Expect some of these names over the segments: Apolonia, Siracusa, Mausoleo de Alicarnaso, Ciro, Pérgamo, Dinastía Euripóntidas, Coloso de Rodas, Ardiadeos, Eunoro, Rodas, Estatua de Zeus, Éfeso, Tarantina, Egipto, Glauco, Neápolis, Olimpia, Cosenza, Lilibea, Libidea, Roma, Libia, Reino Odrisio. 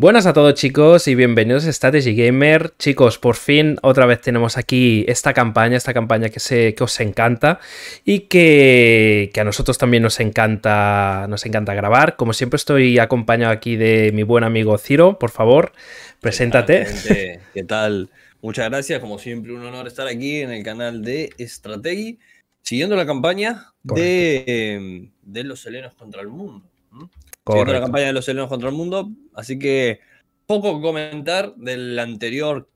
Buenas a todos chicos y bienvenidos a Strategy Gamer. Chicos, por fin otra vez tenemos aquí esta campaña que os encanta y que a nosotros también nos encanta grabar. Como siempre estoy acompañado aquí de mi buen amigo Ciro. Por favor, preséntate. ¿Qué tal? Muchas gracias, como siempre un honor estar aquí en el canal de Strategy, siguiendo la campaña de los helenos contra el mundo. Correcto. La campaña de los helenos contra el mundo, así que poco comentar del anterior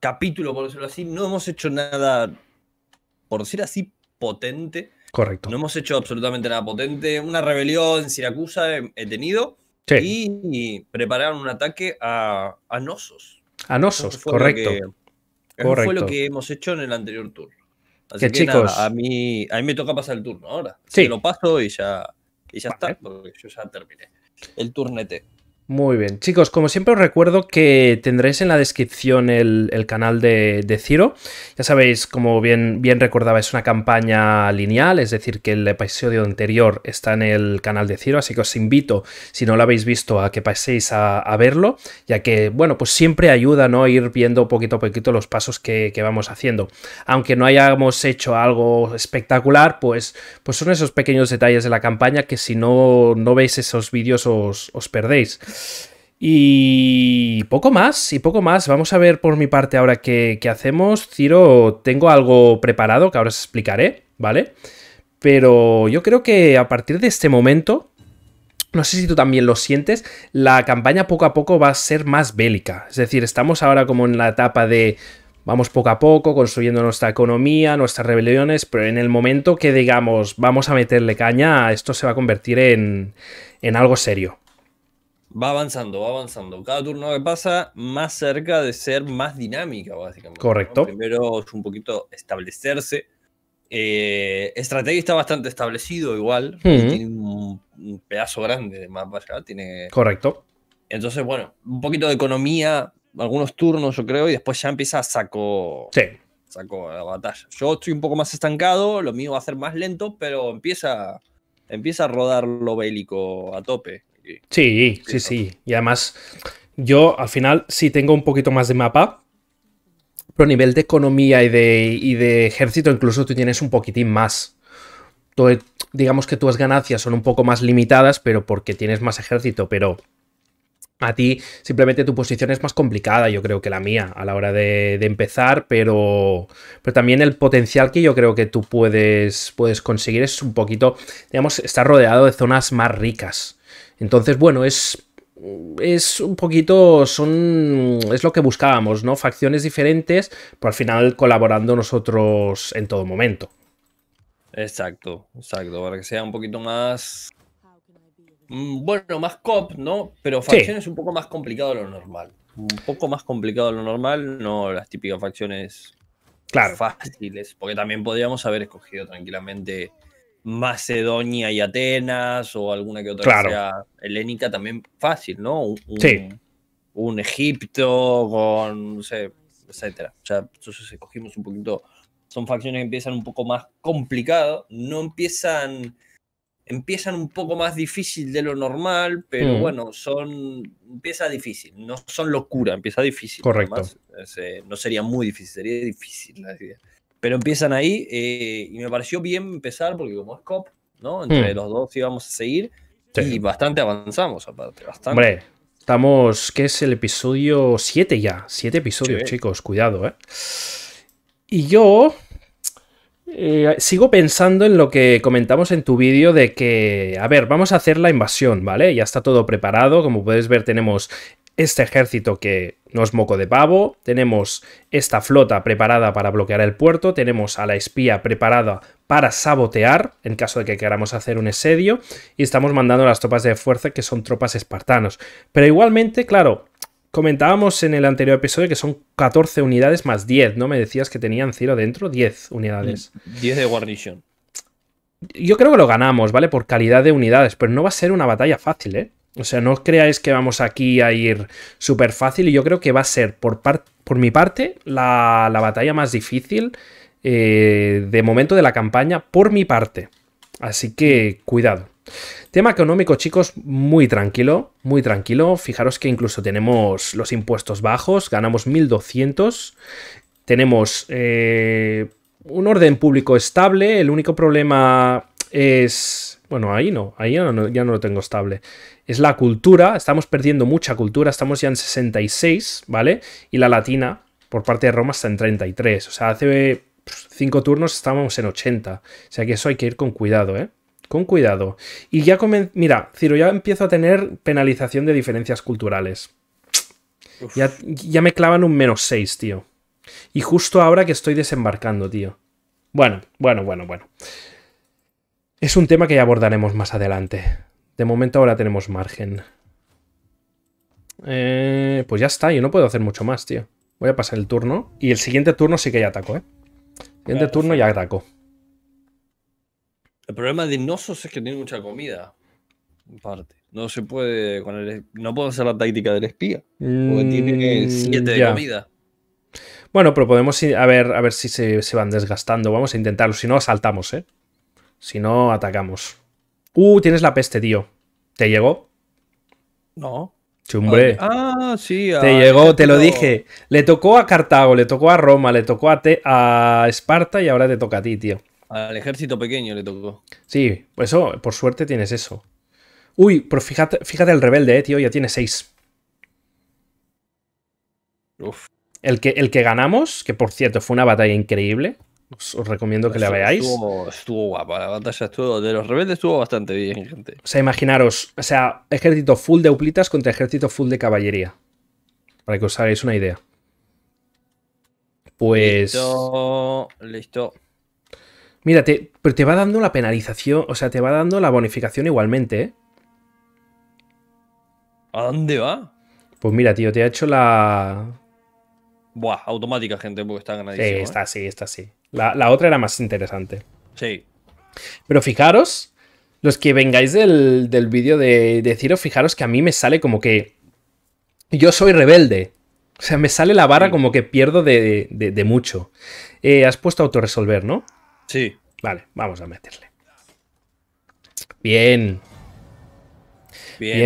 capítulo, por decirlo así. No hemos hecho nada, por decir así, potente. Correcto. No hemos hecho absolutamente nada potente. Una rebelión en Siracusa he tenido, sí. Y prepararon un ataque a Cnosos. A Cnosos, correcto. Eso fue lo que hemos hecho en el anterior turno. Así que chicos, nada, a mí me toca pasar el turno ahora. Sí. Lo paso y ya... Y ya está, porque yo ya terminé el turnete. Muy bien. Chicos, como siempre os recuerdo que tendréis en la descripción el canal de Ciro. Ya sabéis, como bien recordaba, es una campaña lineal, es decir, que el episodio anterior está en el canal de Ciro, así que os invito, si no lo habéis visto, a que paséis a verlo, ya que, bueno, pues siempre ayuda, ¿no?, ir viendo poquito a poquito los pasos que vamos haciendo. Aunque no hayamos hecho algo espectacular, pues son esos pequeños detalles de la campaña que si no veis esos vídeos os perdéis. Y poco más. Vamos a ver por mi parte ahora qué hacemos. Ciro, tengo algo preparado que ahora os explicaré, ¿vale? Pero yo creo que a partir de este momento, no sé si tú también lo sientes, la campaña poco a poco va a ser más bélica. Es decir, estamos ahora como en la etapa de... Vamos poco a poco construyendo nuestra economía, nuestras rebeliones, pero en el momento que digamos vamos a meterle caña, esto se va a convertir en algo serio. Va avanzando. Cada turno que pasa, más cerca de ser más dinámica, básicamente. Correcto. ¿No? Primero es un poquito establecerse. Estrategia está bastante establecido igual. Tiene un pedazo grande de mapa ya. Tiene... Correcto. Entonces, bueno, un poquito de economía, algunos turnos yo creo, y después ya empieza a saco la batalla. Yo estoy un poco más estancado, lo mío va a ser más lento, pero empieza a rodar lo bélico a tope. Sí. Y además, yo al final sí tengo un poquito más de mapa, pero a nivel de economía y de ejército incluso tú tienes un poquitín más. Digamos que tus ganancias son un poco más limitadas, pero porque tienes más ejército, pero a ti simplemente tu posición es más complicada, yo creo, que la mía a la hora de empezar, pero también el potencial que yo creo que tú puedes conseguir es un poquito, digamos, estar rodeado de zonas más ricas. Entonces, bueno, es un poquito, es lo que buscábamos, ¿no? Facciones diferentes, pero al final colaborando nosotros en todo momento. Exacto, para que sea un poquito más, bueno, más cop, ¿no? Pero facciones un poco más complicado de lo normal. No las típicas facciones fáciles, porque también podríamos haber escogido tranquilamente Macedonia y Atenas, o alguna que otra que sea helénica también fácil, ¿no? Un Egipto con, no sé, etcétera. O sea, entonces escogimos un poquito, son facciones que empiezan un poco más complicado, empiezan un poco más difícil de lo normal, pero bueno, empieza difícil, no son locura, empieza difícil. Correcto. Además, no sería muy difícil, sería difícil la idea. Pero empiezan ahí, y me pareció bien empezar, porque como es COP, ¿no? Entre los dos íbamos a seguir, y bastante avanzamos, aparte, bastante. Hombre, estamos, ¿qué es el episodio 7 ya? 7 episodios, chicos, cuidado, ¿eh? Y yo sigo pensando en lo que comentamos en tu vídeo de que, a ver, vamos a hacer la invasión, ¿vale? Ya está todo preparado, como podéis ver tenemos este ejército que no es moco de pavo, tenemos esta flota preparada para bloquear el puerto, tenemos a la espía preparada para sabotear en caso de que queramos hacer un asedio, y estamos mandando las tropas de fuerza, que son tropas espartanos. Pero igualmente, claro, comentábamos en el anterior episodio que son 14 unidades más 10, ¿no? Me decías que tenían, Ciro, dentro 10 unidades. 10 de guarnición. Yo creo que lo ganamos, ¿vale? Por calidad de unidades, pero no va a ser una batalla fácil, ¿eh? O sea, no os creáis que vamos aquí a ir súper fácil, y yo creo que va a ser, por mi parte, la batalla más difícil de momento de la campaña, por mi parte. Así que, cuidado. Tema económico, chicos, muy tranquilo, muy tranquilo. Fijaros que incluso tenemos los impuestos bajos, ganamos 1.200. Tenemos un orden público estable. El único problema es... Bueno, ahí no, ya no lo tengo estable. Es la cultura, estamos perdiendo mucha cultura, estamos ya en 66, ¿vale? Y la latina, por parte de Roma, está en 33. O sea, hace 5 turnos estábamos en 80. O sea que eso hay que ir con cuidado, ¿eh? Con cuidado. Y ya mira, Ciro, ya empiezo a tener penalización de diferencias culturales. Ya me clavan un -6, tío. Y justo ahora que estoy desembarcando, tío. Bueno. Es un tema que ya abordaremos más adelante. De momento ahora tenemos margen. Pues ya está, yo no puedo hacer mucho más, tío. Voy a pasar el turno. Y el siguiente turno sí que ya ataco, ¿eh? Siguiente turno ya ataco. El problema de Cnosos es que tiene mucha comida. En parte. No se puede... No puedo hacer la táctica del espía. Porque tiene 7 de comida. Bueno, pero podemos ir a ver si se van desgastando. Vamos a intentarlo. Si no, saltamos, ¿eh? Si no, atacamos. Tienes la peste, tío. ¿Te llegó? No. Chumbre. Ah, sí. Te llegó, te lo dije. Le tocó a Cartago, le tocó a Roma, le tocó a Esparta y ahora te toca a ti, tío. Al ejército pequeño le tocó. Sí, pues eso, por suerte tienes eso. Uy, pero fíjate el rebelde, tío. Ya tiene 6. Uf. El que ganamos, que por cierto fue una batalla increíble. Os recomiendo que la veáis. Estuvo guapa, la batalla estuvo, de los rebeldes estuvo bastante bien, gente. O sea, imaginaros, o sea, ejército full de hoplitas contra ejército full de caballería. Para que os hagáis una idea. Pues... Listo. Mira, pero te va dando la penalización, o sea, te va dando la bonificación igualmente, ¿eh? ¿A dónde va? Pues mira, tío, te ha hecho la... Buah, automática, gente, porque está ganadísima. Sí, está así, está así. La otra era más interesante. Sí. Pero fijaros, los que vengáis del vídeo de Ciro, fijaros que a mí me sale como que yo soy rebelde. O sea, me sale la barra como que pierdo de mucho. Has puesto autorresolver, ¿no? Sí. Vale, vamos a meterle. Bien,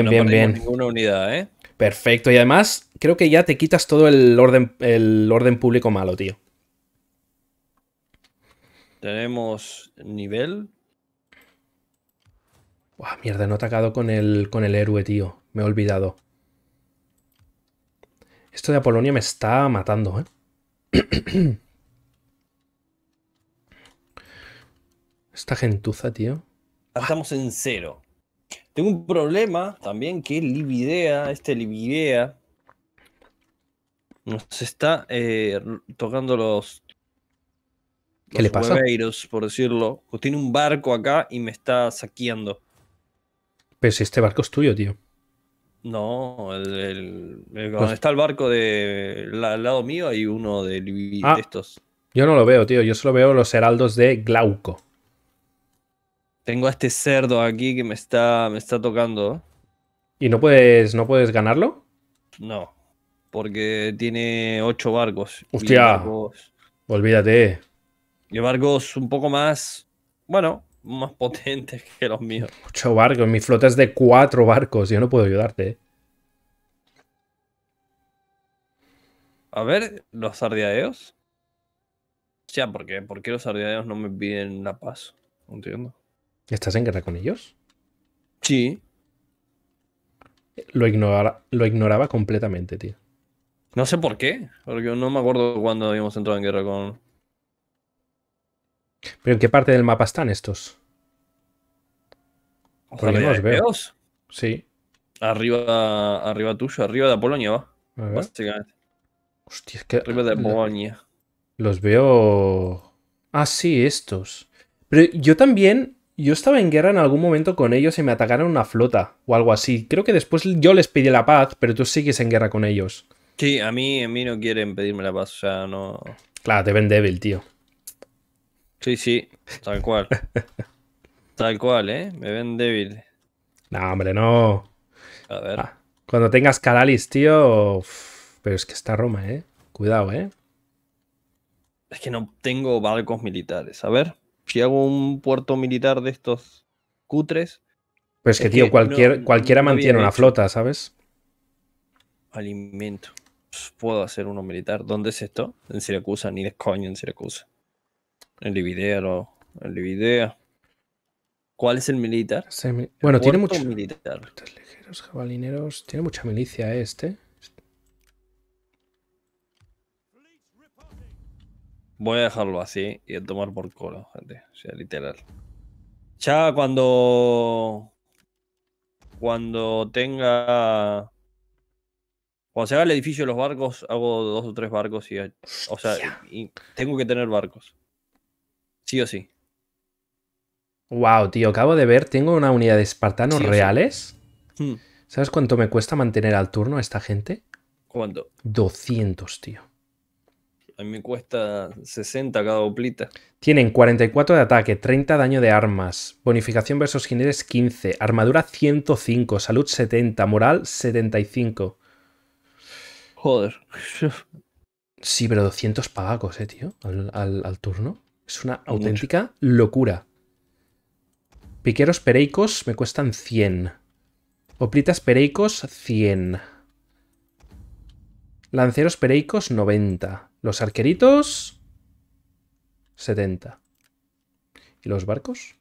no perdimos ninguna unidad, ¿eh? Perfecto. Y además, creo que ya te quitas todo el orden público malo, tío. Tenemos nivel. Buah, mierda, no he atacado con el héroe, tío. Me he olvidado. Esto de Apolonia me está matando, ¿eh? Esta gentuza, tío. Estamos en 0. Tengo un problema también que Libidea, Libidea, nos está tocando los... ¿Qué le pasa? Hueveiros, por decirlo. Pues tiene un barco acá y me está saqueando. Pero si este barco es tuyo, tío. No, donde está el barco al lado mío hay uno de estos. Yo no lo veo, tío. Yo solo veo los heraldos de Glauco. Tengo a este cerdo aquí que me está tocando. ¿Y no puedes ganarlo? No, porque tiene 8 barcos. ¡Hostia! Olvídate. Y barcos un poco más, bueno, más potentes que los míos. 8 barcos, mi flota es de 4 barcos, yo no puedo ayudarte, ¿eh? A ver, los Ardiadeos. O sea, ¿por qué los Ardiadeos no me piden la paz? No entiendo. ¿Estás en guerra con ellos? Sí. Lo ignoraba completamente, tío. No sé por qué, porque no me acuerdo cuándo habíamos entrado en guerra con... ¿Pero en qué parte del mapa están estos? Porque no los veo. Sí. Arriba tuyo, arriba de Apolonia, va. Básicamente. Hostia, es que... Arriba de Apolonia. Los veo... Ah, sí, estos. Pero yo también... Yo estaba en guerra en algún momento con ellos y me atacaron una flota o algo así. Creo que después yo les pedí la paz, pero tú sigues en guerra con ellos. Sí, a mí no quieren pedirme la paz, o sea, no... Claro, te ven débil, tío. Sí, tal cual. Tal cual, ¿eh? Me ven débil. No, hombre, no. A ver. Cuando tengas Caralis, tío... Uf, pero es que está Roma, ¿eh? Cuidado, ¿eh? Es que no tengo barcos militares. A ver, si hago un puerto militar de estos cutres, Pues que, tío, cualquiera mantiene una flota, ¿sabes? Alimento. Puedo hacer uno militar. ¿Dónde es esto? En Siracusa, ni de coño en Siracusa. En Libidea, no. En Libidea. ¿Cuál es el militar? Bueno, tiene mucho militar. Ligeros, jabalineros. Tiene mucha milicia este. Voy a dejarlo así y a tomar por culo, gente. O sea, literal. Ya cuando tenga... Cuando se haga el edificio de los barcos, hago 2 o 3 barcos y... O sea, y tengo que tener barcos. Sí o sí. Wow, tío, acabo de ver. Tengo una unidad de espartanos reales. Sí. ¿Sabes cuánto me cuesta mantener al turno a esta gente? ¿Cuánto? 200, tío. A mí me cuesta 60 cada oplita. Tienen 44 de ataque, 30 daño de armas, bonificación versus jinetes 15, armadura 105, salud 70, moral 75. Joder. Sí, pero 200 pagacos, tío, al turno. Es una auténtica locura. Piqueros pereicos me cuestan 100. Oplitas pereicos 100. Lanceros pereicos 90. Los arqueritos 70. ¿Y los barcos?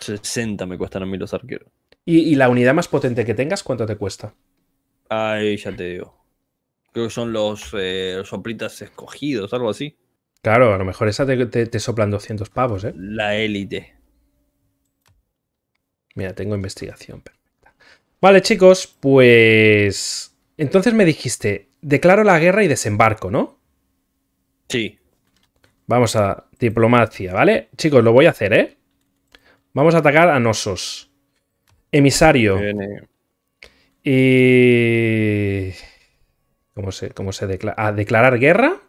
60 me cuestan a mí los arqueros. ¿Y la unidad más potente que tengas, cuánto te cuesta? Ay, ya te digo. Creo que son los soplitas escogidos, algo así. Claro, a lo mejor esa te soplan 200 pavos, ¿eh? La élite. Mira, tengo investigación perfecta. Vale, chicos, pues... Entonces me dijiste, declaro la guerra y desembarco, ¿no? Sí. Vamos a diplomacia, ¿vale? Chicos, lo voy a hacer, ¿eh? Vamos a atacar a Cnosos. Emisario. Y... ¿Cómo se declara? A declarar guerra.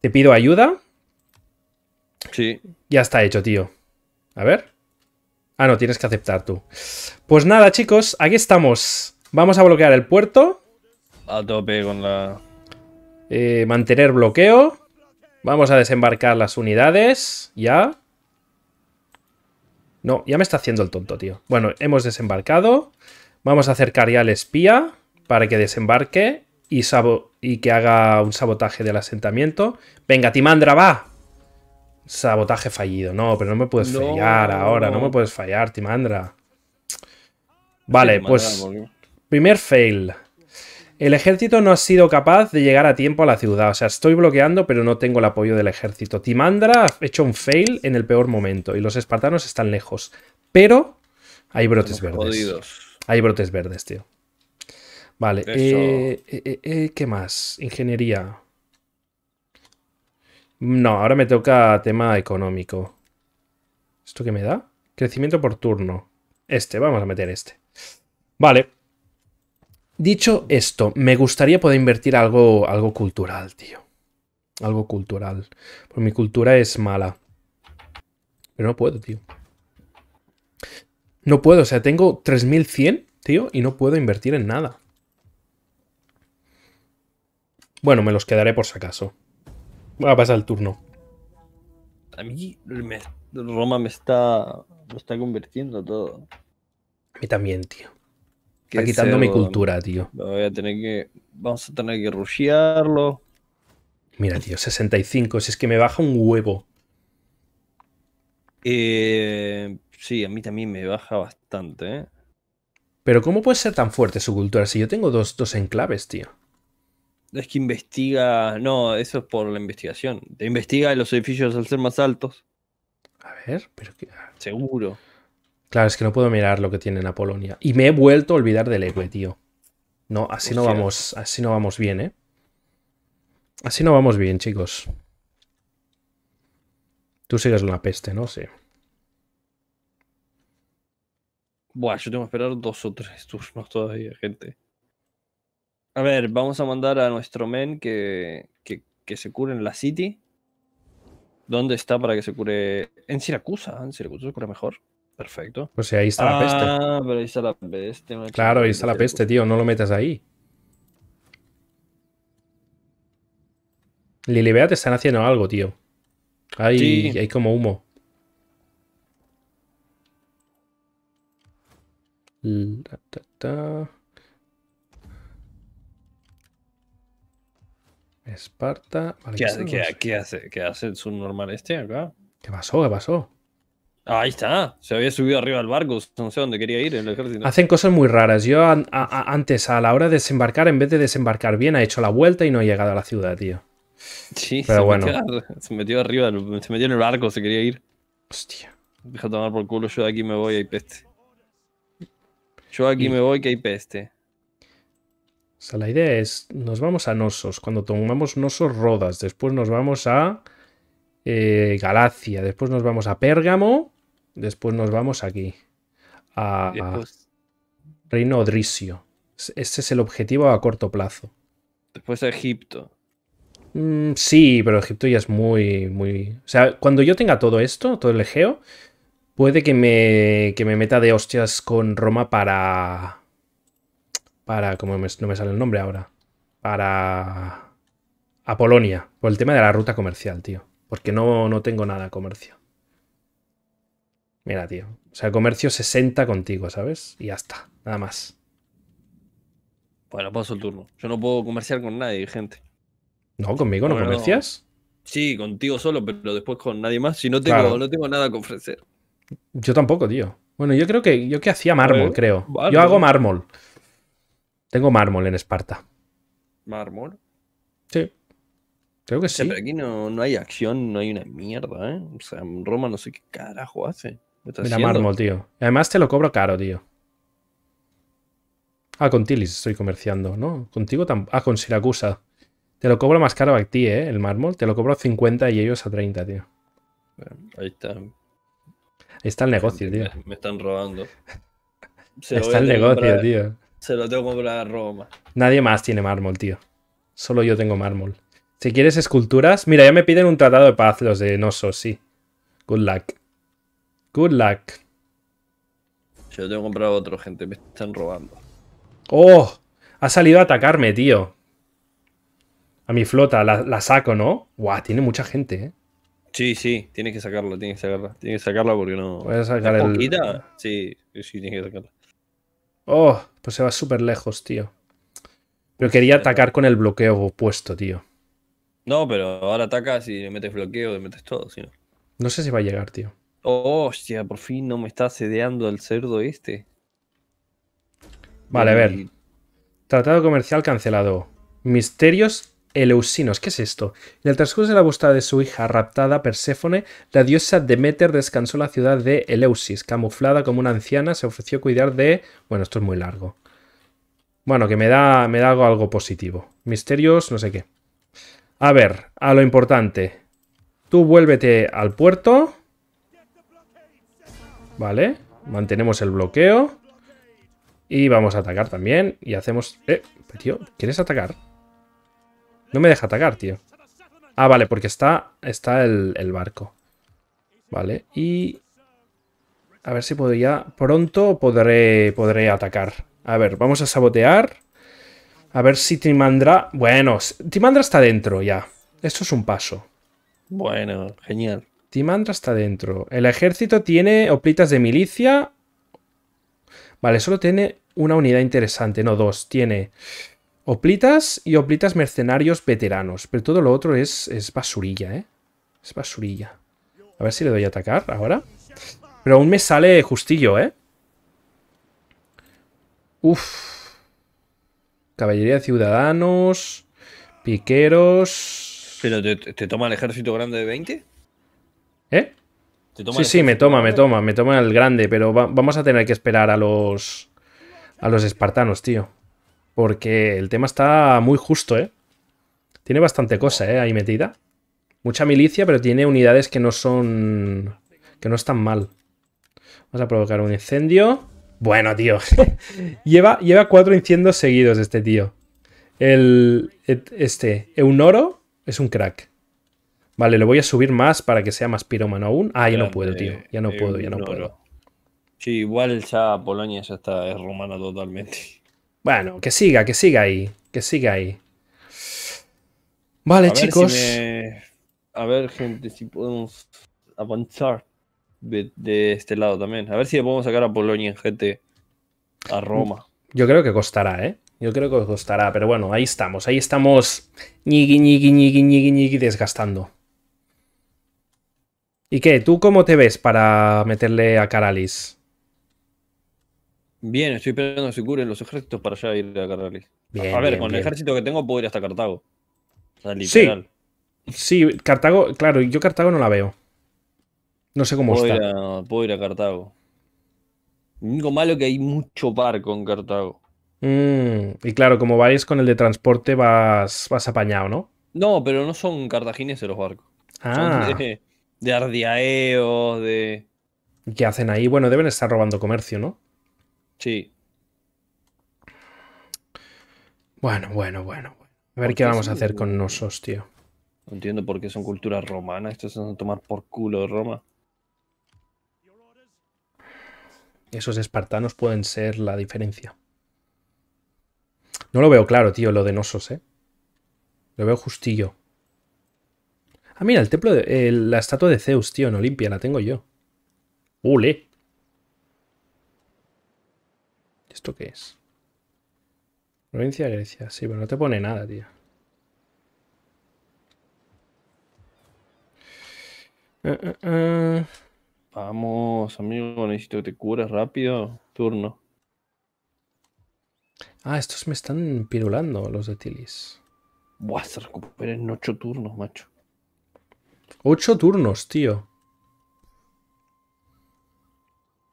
Te pido ayuda. Sí. Ya está hecho, tío. A ver. Ah, no, tienes que aceptar tú. Pues nada, chicos, aquí estamos. Vamos a bloquear el puerto. A tope con la... mantener bloqueo. Vamos a desembarcar las unidades. Ya. No, ya me está haciendo el tonto, tío. Bueno, hemos desembarcado. Vamos a acercar ya al espía para que desembarque y que haga un sabotaje del asentamiento. Venga, Timandra, va. Sabotaje fallido. No, pero no me puedes fallar ahora. No me puedes fallar, Timandra. Vale, pues... Primer fail. El ejército no ha sido capaz de llegar a tiempo a la ciudad. O sea, estoy bloqueando, pero no tengo el apoyo del ejército. Timandra ha hecho un fail en el peor momento. Y los espartanos están lejos. Pero hay brotes verdes. Hay brotes verdes, tío. Vale. ¿Qué más? Ingeniería. No, ahora me toca tema económico. ¿Esto qué me da? Crecimiento por turno. Vamos a meter este. Vale. Dicho esto, me gustaría poder invertir algo cultural, tío. Algo cultural. Porque mi cultura es mala. Pero no puedo, tío. No puedo, o sea, tengo 3100, tío, y no puedo invertir en nada. Bueno, me los quedaré por si acaso. Voy a pasar el turno. A mí Roma me está convirtiendo todo. A mí también, tío. Está quitando mi cultura, tío. Vamos a tener que rushearlo. Mira, tío, 65. Si es que me baja un huevo. Sí, a mí también me baja bastante, ¿eh? Pero ¿cómo puede ser tan fuerte su cultura si yo tengo dos enclaves, tío? Es que investiga... No, eso es por la investigación. Te investiga los edificios al ser más altos. A ver, pero... Seguro. Claro, es que no puedo mirar lo que tiene en Apolonia. Y me he vuelto a olvidar del héroe, tío. No, así no vamos bien, ¿eh? Así no vamos bien, chicos. Tú sigues la peste, ¿no? Sí. Buah, yo tengo que esperar 2 o 3 turnos todavía, gente. A ver, vamos a mandar a nuestro men que se cure en la city. ¿Dónde está para que se cure? En Siracusa. En Siracusa se cura mejor. Perfecto. Pues ahí está la peste. Ah, pero ahí está la peste. Claro, ahí está la peste, tío. No lo metas ahí. Lilibea te están haciendo algo, tío. Hay como humo. Esparta. Vale, ¿Qué hace el subnormal este acá? ¿Qué pasó? ¿Qué pasó? Ahí está. Se había subido arriba al barco. No sé dónde quería ir en el ejército. Hacen cosas muy raras. Yo antes, a la hora de desembarcar, en vez de desembarcar bien, ha hecho la vuelta y no ha llegado a la ciudad, tío. Sí, pero bueno. Se metió arriba, se metió en el barco, se quería ir. Hostia. Deja tomar por culo, yo de aquí me voy, hay peste. Yo de aquí me voy, que hay peste. O sea, la idea es, nos vamos a Cnosos. Cuando tomamos Cnosos, Rodas. Después nos vamos a Galacia. Después nos vamos a Pérgamo. Después nos vamos aquí. A Reino Odrisio. Ese es el objetivo a corto plazo. Después a Egipto. Sí, pero Egipto ya es muy... O sea, cuando yo tenga todo esto, todo el Egeo, puede que me meta de hostias con Roma para... como no me sale el nombre ahora. Para... Apolonia. Por el tema de la ruta comercial, tío. Porque no tengo nada de comercio. Mira, tío. O sea, comercio 60 contigo, ¿sabes? Y ya está. Nada más. Bueno, paso el turno. Yo no puedo comerciar con nadie, gente. No, conmigo no comercias. Sí, contigo solo, pero después con nadie más. Si no tengo, claro, no tengo nada que ofrecer. Yo tampoco, tío. Bueno, yo creo que... Yo hacía mármol, creo. Yo hago mármol. Tengo mármol en Esparta. ¿Mármol? Sí. Creo que sí. Pero aquí no hay acción, no hay una mierda, ¿eh? O sea, en Roma no sé qué carajo hace. Mira, mármol, tío. Además te lo cobro caro, tío. Ah, con Tilis estoy comerciando, ¿no? Contigo tampoco. Ah, con Siracusa. Te lo cobro más caro a ti, ¿eh? El mármol. Te lo cobro a 50 y ellos a 30, tío. Ahí está. Ahí está el negocio, tío. Me están robando. Está el negocio, tío. Se lo tengo que comprar a Roma. Nadie más tiene mármol, tío. Solo yo tengo mármol. Si quieres esculturas... Mira, ya me piden un tratado de paz los de Cnosos, sí. Good luck. Good luck. Yo tengo que comprar a otro, gente. Me están robando. ¡Oh! Ha salido a atacarme, tío. A mi flota, la saco, ¿no? Guau, tiene mucha gente, ¿eh? Sí, tienes que sacarla, porque no... Voy a sacar el... ¿Poquita? Sí, tienes que sacarla. Oh, pues se va súper lejos, tío. Pero quería atacar con el bloqueo puesto, tío. No, pero ahora atacas y le metes bloqueo, le metes todo, si no. No sé si va a llegar, tío. Oh, hostia, por fin no me está asediando el cerdo este. Vale, a ver. Tratado comercial cancelado. Misterios... Eleusinos, ¿qué es esto? En el transcurso de la búsqueda de su hija raptada, Perséfone, la diosa Deméter descansó en la ciudad de Eleusis. Camuflada como una anciana, se ofreció cuidar de... Bueno, esto es muy largo. Bueno, que me da algo positivo. Misterios, no sé qué. A ver, a lo importante. Tú vuélvete al puerto. Vale, mantenemos el bloqueo. Y vamos a atacar también. Y hacemos... tío, ¿quieres atacar? No me deja atacar, tío. Ah, vale, porque está el barco. Vale, y... A ver si podría... Pronto podré atacar. A ver, vamos a sabotear. A ver si Timandra... Bueno, Timandra está dentro ya. Esto es un paso. Bueno, genial. Timandra está dentro. El ejército tiene hoplitas de milicia. Vale, solo tiene una unidad interesante. No, dos. Tiene... Hoplitas y hoplitas mercenarios veteranos. Pero todo lo otro es basurilla, ¿eh? Es basurilla. A ver si le doy a atacar ahora. Pero aún me sale justillo, ¿eh? Uf. Caballería de ciudadanos. Piqueros. ¿Pero te toma el ejército grande de 20? ¿Eh? Sí, me toma el grande. Pero vamos a tener que esperar a los espartanos, tío. Porque el tema está muy justo, ¿eh? Tiene bastante cosa, ¿eh? Ahí metida. Mucha milicia, pero tiene unidades que no son... Que no están mal. Vamos a provocar un incendio. Bueno, tío. lleva 4 incendios seguidos este tío. Eunoro es un crack. Vale, lo voy a subir más para que sea más pirómano aún. Ah, ya no puedo, tío. Ya no puedo. Sí, igual ya Polonia ya está, es romana totalmente. Bueno, que siga ahí. Vale, chicos. A ver, gente, si podemos avanzar de este lado también. A ver si le podemos sacar a Polonia, gente. a Roma. Yo creo que costará, ¿eh? Yo creo que costará, pero bueno, ahí estamos. Ahí estamos ñigui, desgastando. ¿Y qué? ¿Tú cómo te ves para meterle a Caralis? Bien, estoy esperando que se curen los ejércitos para ya ir a Caralis. Bien, a ver, bien, con bien. El ejército que tengo puedo ir hasta Cartago. O sea, literal. Sí, sí, Cartago, claro, yo Cartago no la veo. No sé cómo está. Puedo ir a Cartago. Lo único malo es que hay mucho barco en Cartago. Y claro, como vais con el de transporte vas apañado, ¿no? No, pero no son cartagineses los barcos. Ah. Son de Ardiadeos, de... ¿Qué hacen ahí? Bueno, deben estar robando comercio, ¿no? Sí. Bueno. A ver qué vamos a hacer con Cnosos, tío. No entiendo por qué son culturas romanas. Esto es a tomar por culo de Roma. Esos espartanos pueden ser la diferencia. No lo veo claro, tío, lo de Cnosos, ¿eh? Lo veo justillo. Ah, mira, el templo de... la estatua de Zeus, tío, en Olimpia, la tengo yo. ¡Ule! ¿Esto qué es? Provincia de Grecia. Sí, pero no te pone nada, tío. Vamos, amigo, necesito que te cures rápido. Turno. Ah, estos me están pirulando, los de Tilis. Buah, se recuperan en 8 turnos, macho. 8 turnos, tío.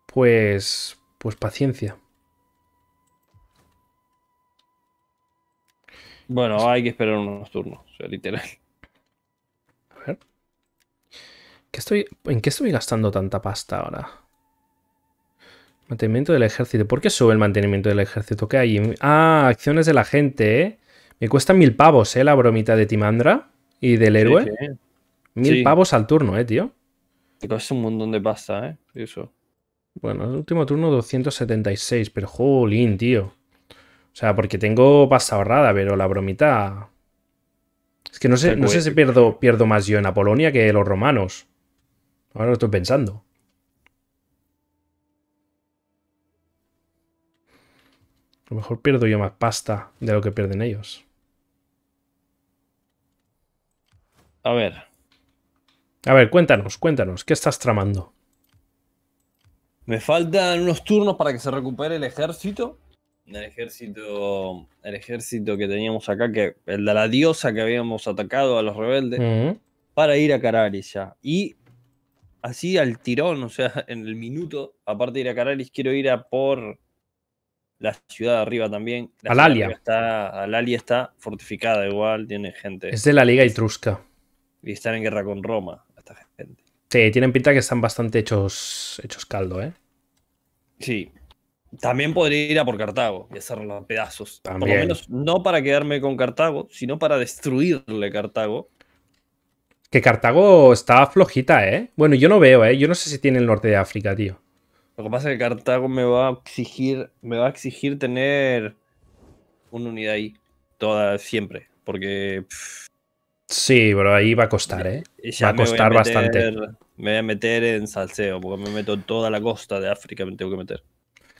Pues paciencia. Bueno, hay que esperar unos turnos, o sea, literal. A ver. ¿En qué estoy gastando tanta pasta ahora? Mantenimiento del ejército. ¿Por qué sube el mantenimiento del ejército? ¿Qué hay? Ah, acciones de la gente, ¿eh? Me cuestan 1000 pavos, ¿eh? La bromita de Timandra y del héroe. Sí, sí. 1000 pavos al turno, tío. Te cuesta un montón de pasta, eso. Bueno, el último turno 276, pero jolín, tío. O sea, porque tengo pasta ahorrada, pero la bromita... Es que no sé si pierdo más yo en Apolonia que los romanos. Ahora lo estoy pensando. A lo mejor pierdo yo más pasta de lo que pierden ellos. A ver, cuéntanos, ¿qué estás tramando? Me faltan unos turnos para que se recupere el ejército. El ejército que teníamos acá, que el de la diosa que habíamos atacado a los rebeldes, para ir a Caralis ya. Y así al tirón, o sea, en el minuto, aparte de ir a Caralis, quiero ir a por la ciudad de arriba también. Alalia está fortificada igual, tiene gente. Es de la Liga Etrusca. Y están en guerra con Roma, esta gente. Sí, tienen pinta que están bastante hechos caldo, Sí. También podría ir a por Cartago y hacerlo a pedazos. También. Por lo menos no para quedarme con Cartago, sino para destruirle Cartago. Que Cartago está flojita, Bueno, yo no veo, Yo no sé si tiene el norte de África, tío. Lo que pasa es que Cartago me va a exigir tener una unidad ahí. Toda, siempre. Porque... Sí, pero ahí va a costar, Va a costar bastante. Me voy a meter en salseo, porque me meto en toda la costa de África, me tengo que meter.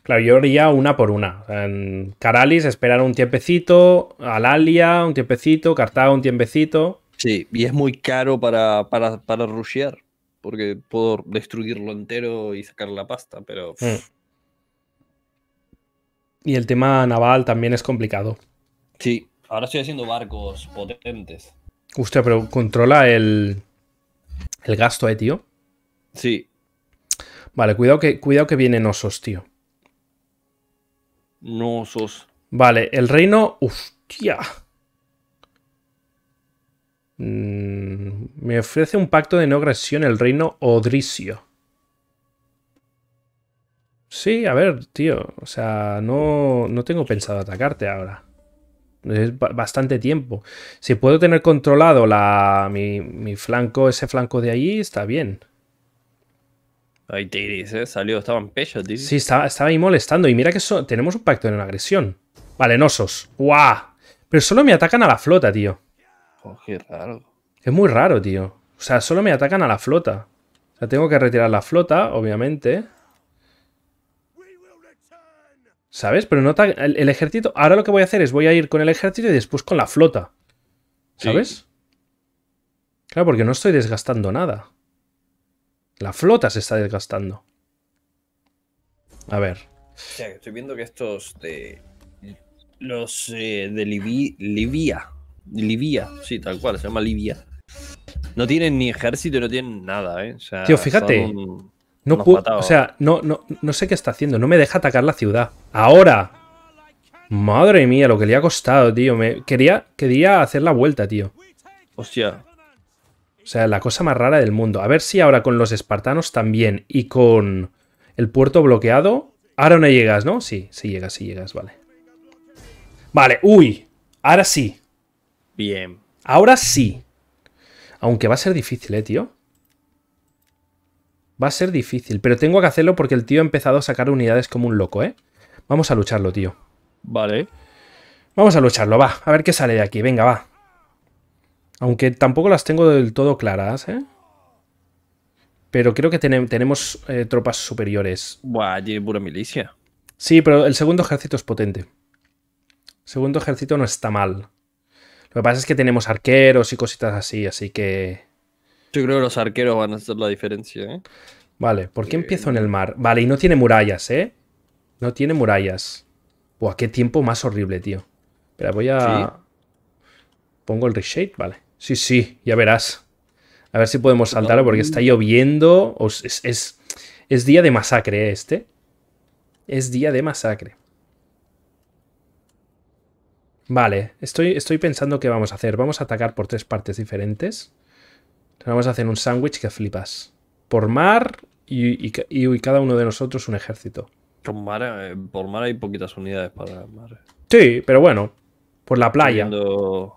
Claro, yo haría una por una. En Caralis esperar un tiempecito, Alalia un tiempecito, Cartago un tiempecito. Sí, y es muy caro para rushear, porque puedo destruirlo entero y sacar la pasta, pero... Y el tema naval también es complicado. Sí, ahora estoy haciendo barcos potentes. Hostia, pero controla el gasto, tío. Sí. Vale, cuidado que vienen osos, tío. No sos. Vale, el reino. ¡Hostia! Me ofrece un pacto de no agresión el reino Odrisio. Sí, a ver, tío. O sea, no tengo pensado atacarte ahora. Es bastante tiempo. Si puedo tener controlado mi flanco, ese flanco de allí, está bien. Ahí Tilis, salió, estaba en pecho, Tilis. Sí, estaba ahí molestando. Y mira que tenemos un pacto de no agresión. Vale, Cnosos. ¡Guau! Pero solo me atacan a la flota, tío. Oh, qué raro. Es muy raro, tío. O sea, solo me atacan a la flota. O sea, tengo que retirar la flota, obviamente. ¿Sabes? Pero nota el ejército. Ahora lo que voy a hacer es voy a ir con el ejército y después con la flota. ¿Sabes? Sí. Claro, porque no estoy desgastando nada. La flota se está desgastando. A ver. O sea, que estoy viendo que estos de... Los de Libia. Sí, tal cual. Se llama Libia. No tienen ni ejército, no tienen nada, ¿eh? O sea, tío, fíjate. Son... No puedo, o sea, no sé qué está haciendo. No me deja atacar la ciudad. ¡Ahora! Madre mía, lo que le ha costado, tío. Quería hacer la vuelta, tío. Hostia. O sea, la cosa más rara del mundo. A ver si ahora con los espartanos también y con el puerto bloqueado... Ahora no llegas, ¿no? Sí, sí llegas, vale. Vale, uy. Ahora sí. Bien. Ahora sí. Aunque va a ser difícil, tío. Va a ser difícil, pero tengo que hacerlo porque el tío ha empezado a sacar unidades como un loco, ¿eh? Vamos a lucharlo, tío. Vale. Vamos a lucharlo, va. A ver qué sale de aquí. Venga, va. Aunque tampoco las tengo del todo claras, ¿eh? Pero creo que tenemos tropas superiores. Buah, tiene pura milicia. Sí, pero el segundo ejército es potente. El segundo ejército no está mal. Lo que pasa es que tenemos arqueros y cositas así, así que... Yo creo que los arqueros van a hacer la diferencia, ¿eh? Vale, ¿por qué empiezo en el mar? Vale, y no tiene murallas, ¿eh? No tiene murallas. Buah, qué tiempo más horrible, tío. Espera, voy a... ¿Sí? Pongo el reshape, vale. Sí, sí, ya verás. A ver si podemos saltarlo porque está lloviendo. Es día de masacre, ¿eh? Este. Es día de masacre. Vale, estoy pensando qué vamos a hacer. Vamos a atacar por tres partes diferentes. Vamos a hacer un sándwich que flipas. Por mar y cada uno de nosotros un ejército. Por mar hay poquitas unidades para mar. Sí, pero bueno. Por la playa. Los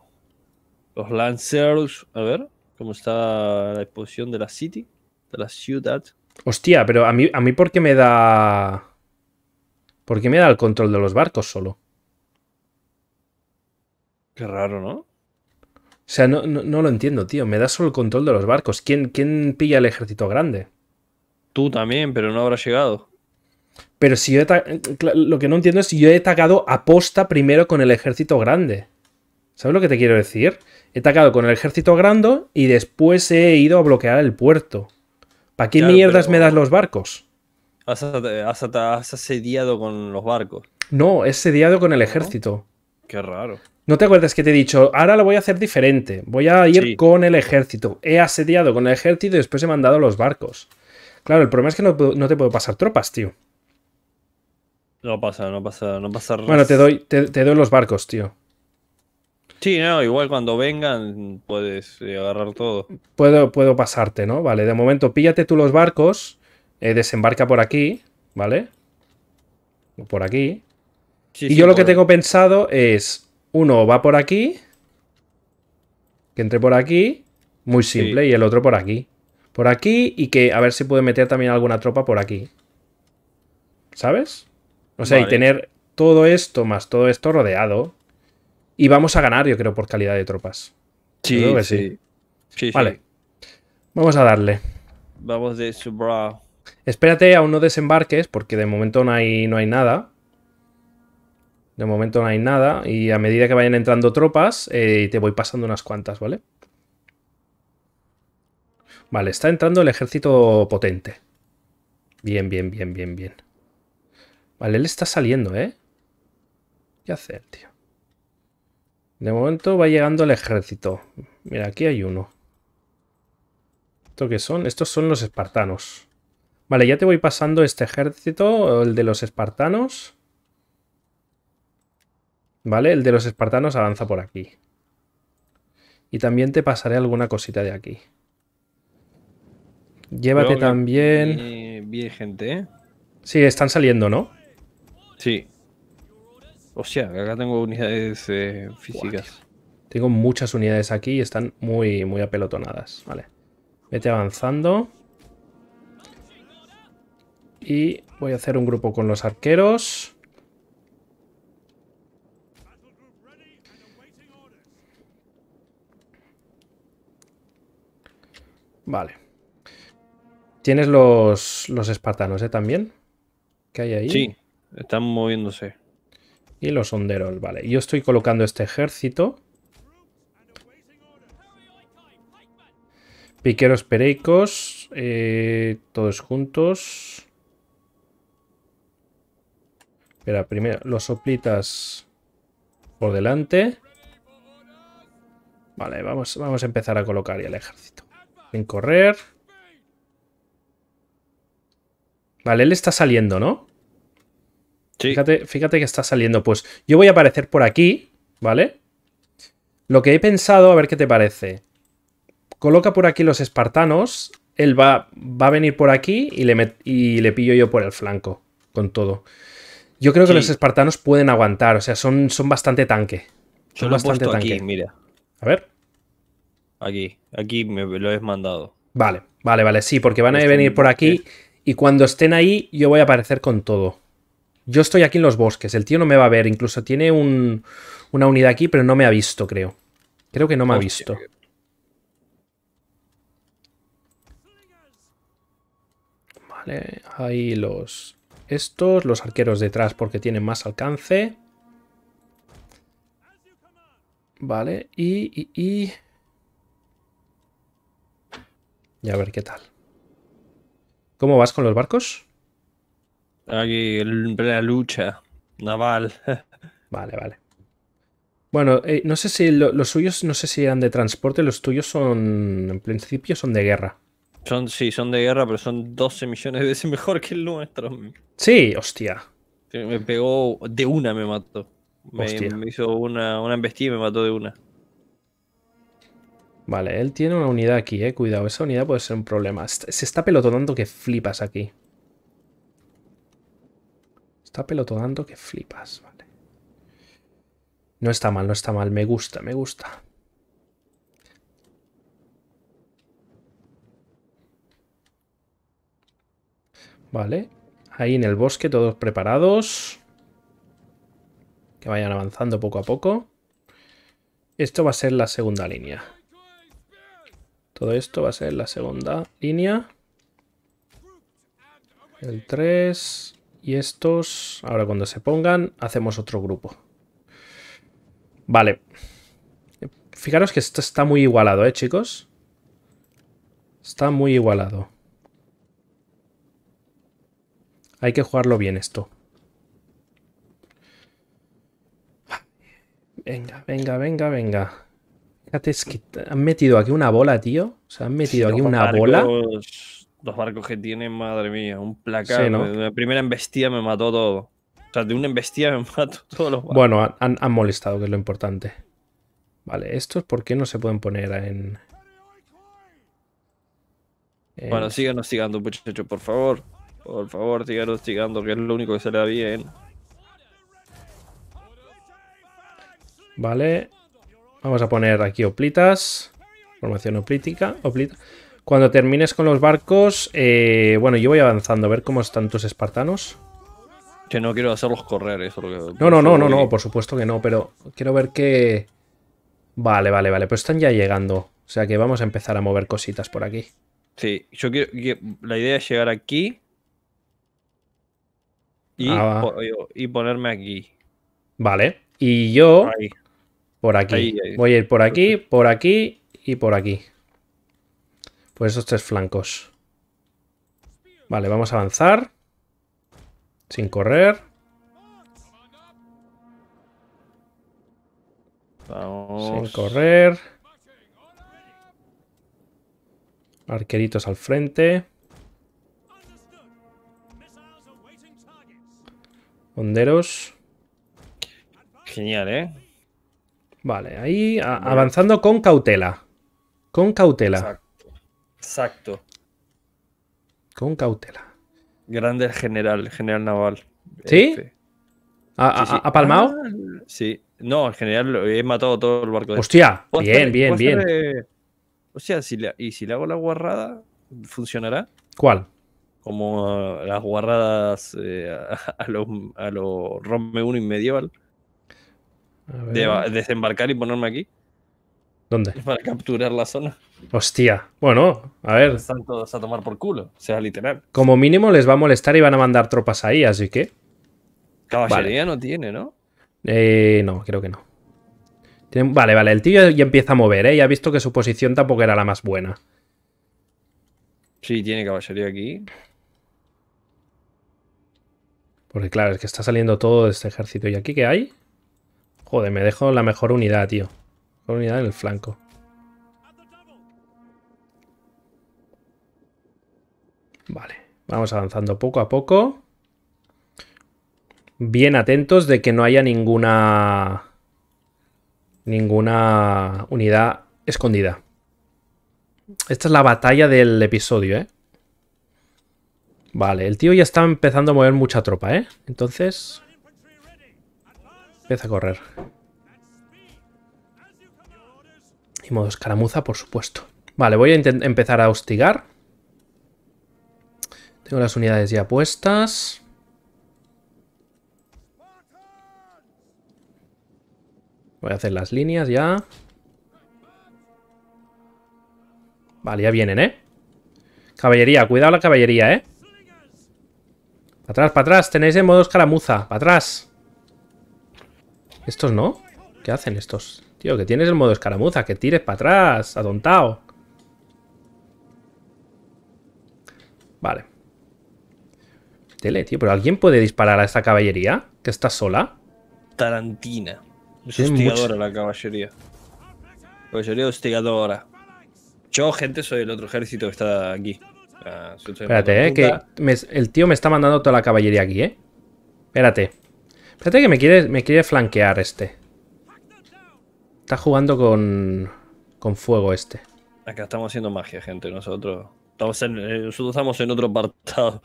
Lancers. A ver, ¿cómo está la exposición de la city? De la ciudad. Hostia, pero a mí ¿por qué me da...? ¿Por qué me da el control de los barcos solo? Qué raro, ¿no? O sea, no lo entiendo, tío. Me da solo el control de los barcos. ¿Quién pilla el ejército grande? Tú también, pero no habrá llegado. Pero si yo lo que no entiendo es si yo he atacado a posta primero con el ejército grande. ¿Sabes lo que te quiero decir? He atacado con el ejército grande y después he ido a bloquear el puerto. ¿Para qué claro, mierdas me das los barcos? Has asediado con los barcos. No, he asediado con el ejército. Qué raro. ¿No te acuerdas que te he dicho, ahora lo voy a hacer diferente? Voy a ir con el ejército. He asediado con el ejército y después he mandado los barcos. Claro, el problema es que no te puedo pasar tropas, tío. No pasa. Bueno, te doy los barcos, tío. Sí, no, igual cuando vengan puedes agarrar todo. Puedo pasarte, ¿no? Vale, de momento píllate tú los barcos, desembarca por aquí, ¿vale? O por aquí. Sí, y yo lo que tengo pensado es... Uno va por aquí, que entre por aquí, muy simple, y el otro por aquí. Por aquí y que a ver si puede meter también alguna tropa por aquí. ¿Sabes? O sea, vale. Y tener todo esto más todo esto rodeado. Y vamos a ganar, yo creo, por calidad de tropas. Sí, creo que sí. Vale, vamos a darle. Vamos de sobra. Espérate, aún no desembarques, porque de momento no hay nada. De momento no hay nada y a medida que vayan entrando tropas te voy pasando unas cuantas, ¿vale? Vale, está entrando el ejército potente. Bien. Vale, él está saliendo, ¿eh? ¿Qué hacer, tío? De momento va llegando el ejército. Mira, aquí hay uno. ¿Esto qué son? Estos son los espartanos. Vale, ya te voy pasando este ejército, el de los espartanos... ¿Vale? El de los espartanos avanza por aquí. Y también te pasaré alguna cosita de aquí. Llévate también... Bien gente, ¿eh? Sí, están saliendo, ¿no? Sí. O sea, acá tengo unidades físicas. Wow, tengo muchas unidades aquí y están muy, muy apelotonadas. Vale. Vete avanzando. Y voy a hacer un grupo con los arqueros... Vale. Tienes los espartanos, ¿eh? También. ¿Qué hay ahí? Sí. Están moviéndose. Y los honderos, vale. Yo estoy colocando este ejército. Piqueros pereicos. Todos juntos. Espera, primero los hoplitas por delante. Vale, vamos a empezar a colocar ya el ejército. Sin correr. Vale, él está saliendo, ¿no? Sí. Fíjate que está saliendo. Pues yo voy a aparecer por aquí, ¿vale? Lo que he pensado, a ver qué te parece. Coloca por aquí los espartanos. Él va a venir por aquí y le pillo yo por el flanco con todo. Yo creo que los espartanos pueden aguantar. O sea, son bastante tanque. Son bastante tanque. Aquí, mira. A ver. Aquí me lo has mandado. Vale. Sí, porque van a venir por aquí y cuando estén ahí yo voy a aparecer con todo. Yo estoy aquí en los bosques. El tío no me va a ver. Incluso tiene una unidad aquí, pero no me ha visto, creo. Creo que no me ha visto. Vale. Ahí los arqueros detrás porque tienen más alcance. Vale, y a ver qué tal. ¿Cómo vas con los barcos? Aquí, la lucha naval. Vale. Bueno, no sé si los suyos, no sé si eran de transporte, los tuyos son, en principio, son de guerra. Son de guerra, pero son 12 millones de veces mejor que el nuestro. Sí, hostia. Me pegó, de una me mató. Me hizo una embestida y me mató de una. Vale, él tiene una unidad aquí, cuidado, esa unidad puede ser un problema. Se está pelotonando que flipas aquí. Está pelotonando que flipas, vale. No está mal, me gusta. Vale, ahí en el bosque todos preparados. Que vayan avanzando poco a poco. Esto va a ser la segunda línea. Todo esto va a ser la segunda línea. El 3. Y estos, ahora cuando se pongan, hacemos otro grupo. Vale. Fijaros que esto está muy igualado, chicos. Está muy igualado. Hay que jugarlo bien esto. Venga. Fíjate, es que han metido aquí una bola, tío. O sea, han metido aquí una bola. Los barcos que tienen, madre mía. Un placar. Sí, ¿no? La primera embestida me mató todo. O sea, de una embestida me mató todos los barcos. Bueno, han molestado, que es lo importante. Vale, estos, ¿por qué no se pueden poner en... Bueno, síganos tirando, muchachos, por favor. Por favor, síganos tirando, que es lo único que se le da bien. Vale, vamos a poner aquí hoplitas, formación hoplítica, hoplita. Cuando termines con los barcos, bueno, yo voy avanzando a ver cómo están tus espartanos. Que no quiero hacerlos correr, eso es lo que... No, por supuesto que no, pero quiero ver que... Vale, pues están ya llegando, o sea que vamos a empezar a mover cositas por aquí. Sí, yo quiero... La idea es llegar aquí y ponerme aquí. Vale, y yo... Ahí. Por aquí. Ahí. Voy a ir por aquí y por aquí. Por esos tres flancos. Vale, vamos a avanzar. Sin correr. Vamos. Sin correr. Arqueritos al frente. Honderos. Genial, Vale, ahí avanzando con cautela. Con cautela. Exacto. Con cautela. Grande el general naval. ¿Sí? Sí. ¿Ha palmado? Sí. No, el general he matado todo el barco. ¡Hostia! Bien. Hostia, si le hago la guarrada, ¿funcionará? ¿Cuál? Como las guarradas a los Rome 1 y medieval. Desembarcar y ponerme aquí. ¿Dónde? Para capturar la zona. Hostia. Bueno, a ver. Están todos a tomar por culo. O sea, literal. Como mínimo les va a molestar y van a mandar tropas ahí, así que... Caballería no tiene, ¿no? No, creo que no. Tiene... Vale, vale, el tío ya empieza a mover, ¿eh? Ya ha visto que su posición tampoco era la más buena. Sí, tiene caballería aquí. Porque claro, es que está saliendo todo de este ejército. ¿Y aquí qué hay? Joder, me dejo la mejor unidad, tío. Mejor unidad en el flanco. Vale, vamos avanzando poco a poco. Bien atentos de que no haya ninguna unidad escondida. Esta es la batalla del episodio, ¿eh? Vale, el tío ya está empezando a mover mucha tropa, ¿eh? Entonces... empieza a correr. Y modo escaramuza, por supuesto. Vale, voy a empezar a hostigar. Tengo las unidades ya puestas. Voy a hacer las líneas ya. Vale, ya vienen, ¿eh? Caballería, cuidado la caballería, ¿eh? Para atrás, tenéis en modo escaramuza. Para atrás. ¿Estos no? ¿Qué hacen estos? Tío, que tienes el modo escaramuza, que tires para atrás, atontado. Vale. Tele, tío, pero ¿alguien puede disparar a esta caballería? ¿Que está sola? Tarantina. Es hostigadora la caballería. Caballería hostigadora. Yo, gente, soy el otro ejército que está aquí. Espérate, que el tío me está mandando toda la caballería aquí, ¿eh? Espérate. Espérate que me quiere flanquear este. Está jugando con fuego este. Acá estamos haciendo magia, gente. Nosotros estamos en otro apartado.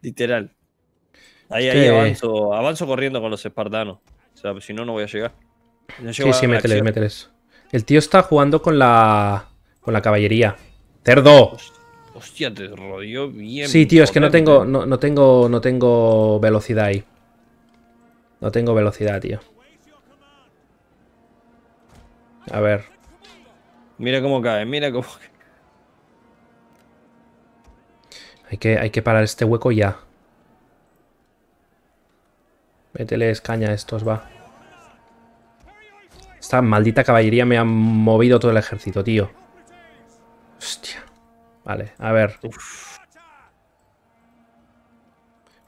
Literal. Ahí avanzo. Avanzo corriendo con los espartanos. O sea, si no, no voy a llegar. No llego sí, mételes, mételes. El tío está jugando con la caballería. ¡Cerdo! Hostia, te rodeó bien. Sí, tío, es que no tengo velocidad ahí. No tengo velocidad, tío. A ver. Mira cómo cae, mira cómo cae. Hay que parar este hueco ya. Mételes caña a estos, va. Esta maldita caballería me ha movido todo el ejército, tío. Hostia. Vale, a ver. Uf.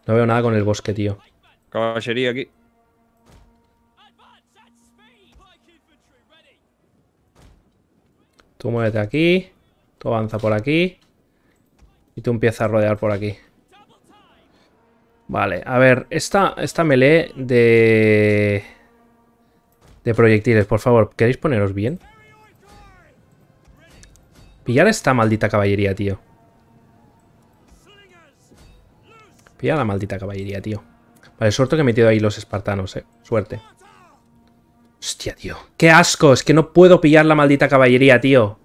No veo nada con el bosque, tío. Caballería aquí. Tú muévete aquí. Tú avanza por aquí. Y tú empiezas a rodear por aquí. Vale, a ver. Esta melee de proyectiles, por favor. ¿Queréis poneros bien? Pillar esta maldita caballería, tío. Pillar la maldita caballería, tío. Vale, suerte que he metido ahí los espartanos, Suerte. Hostia, tío. ¡Qué asco! Es que no puedo pillar la maldita caballería, tío.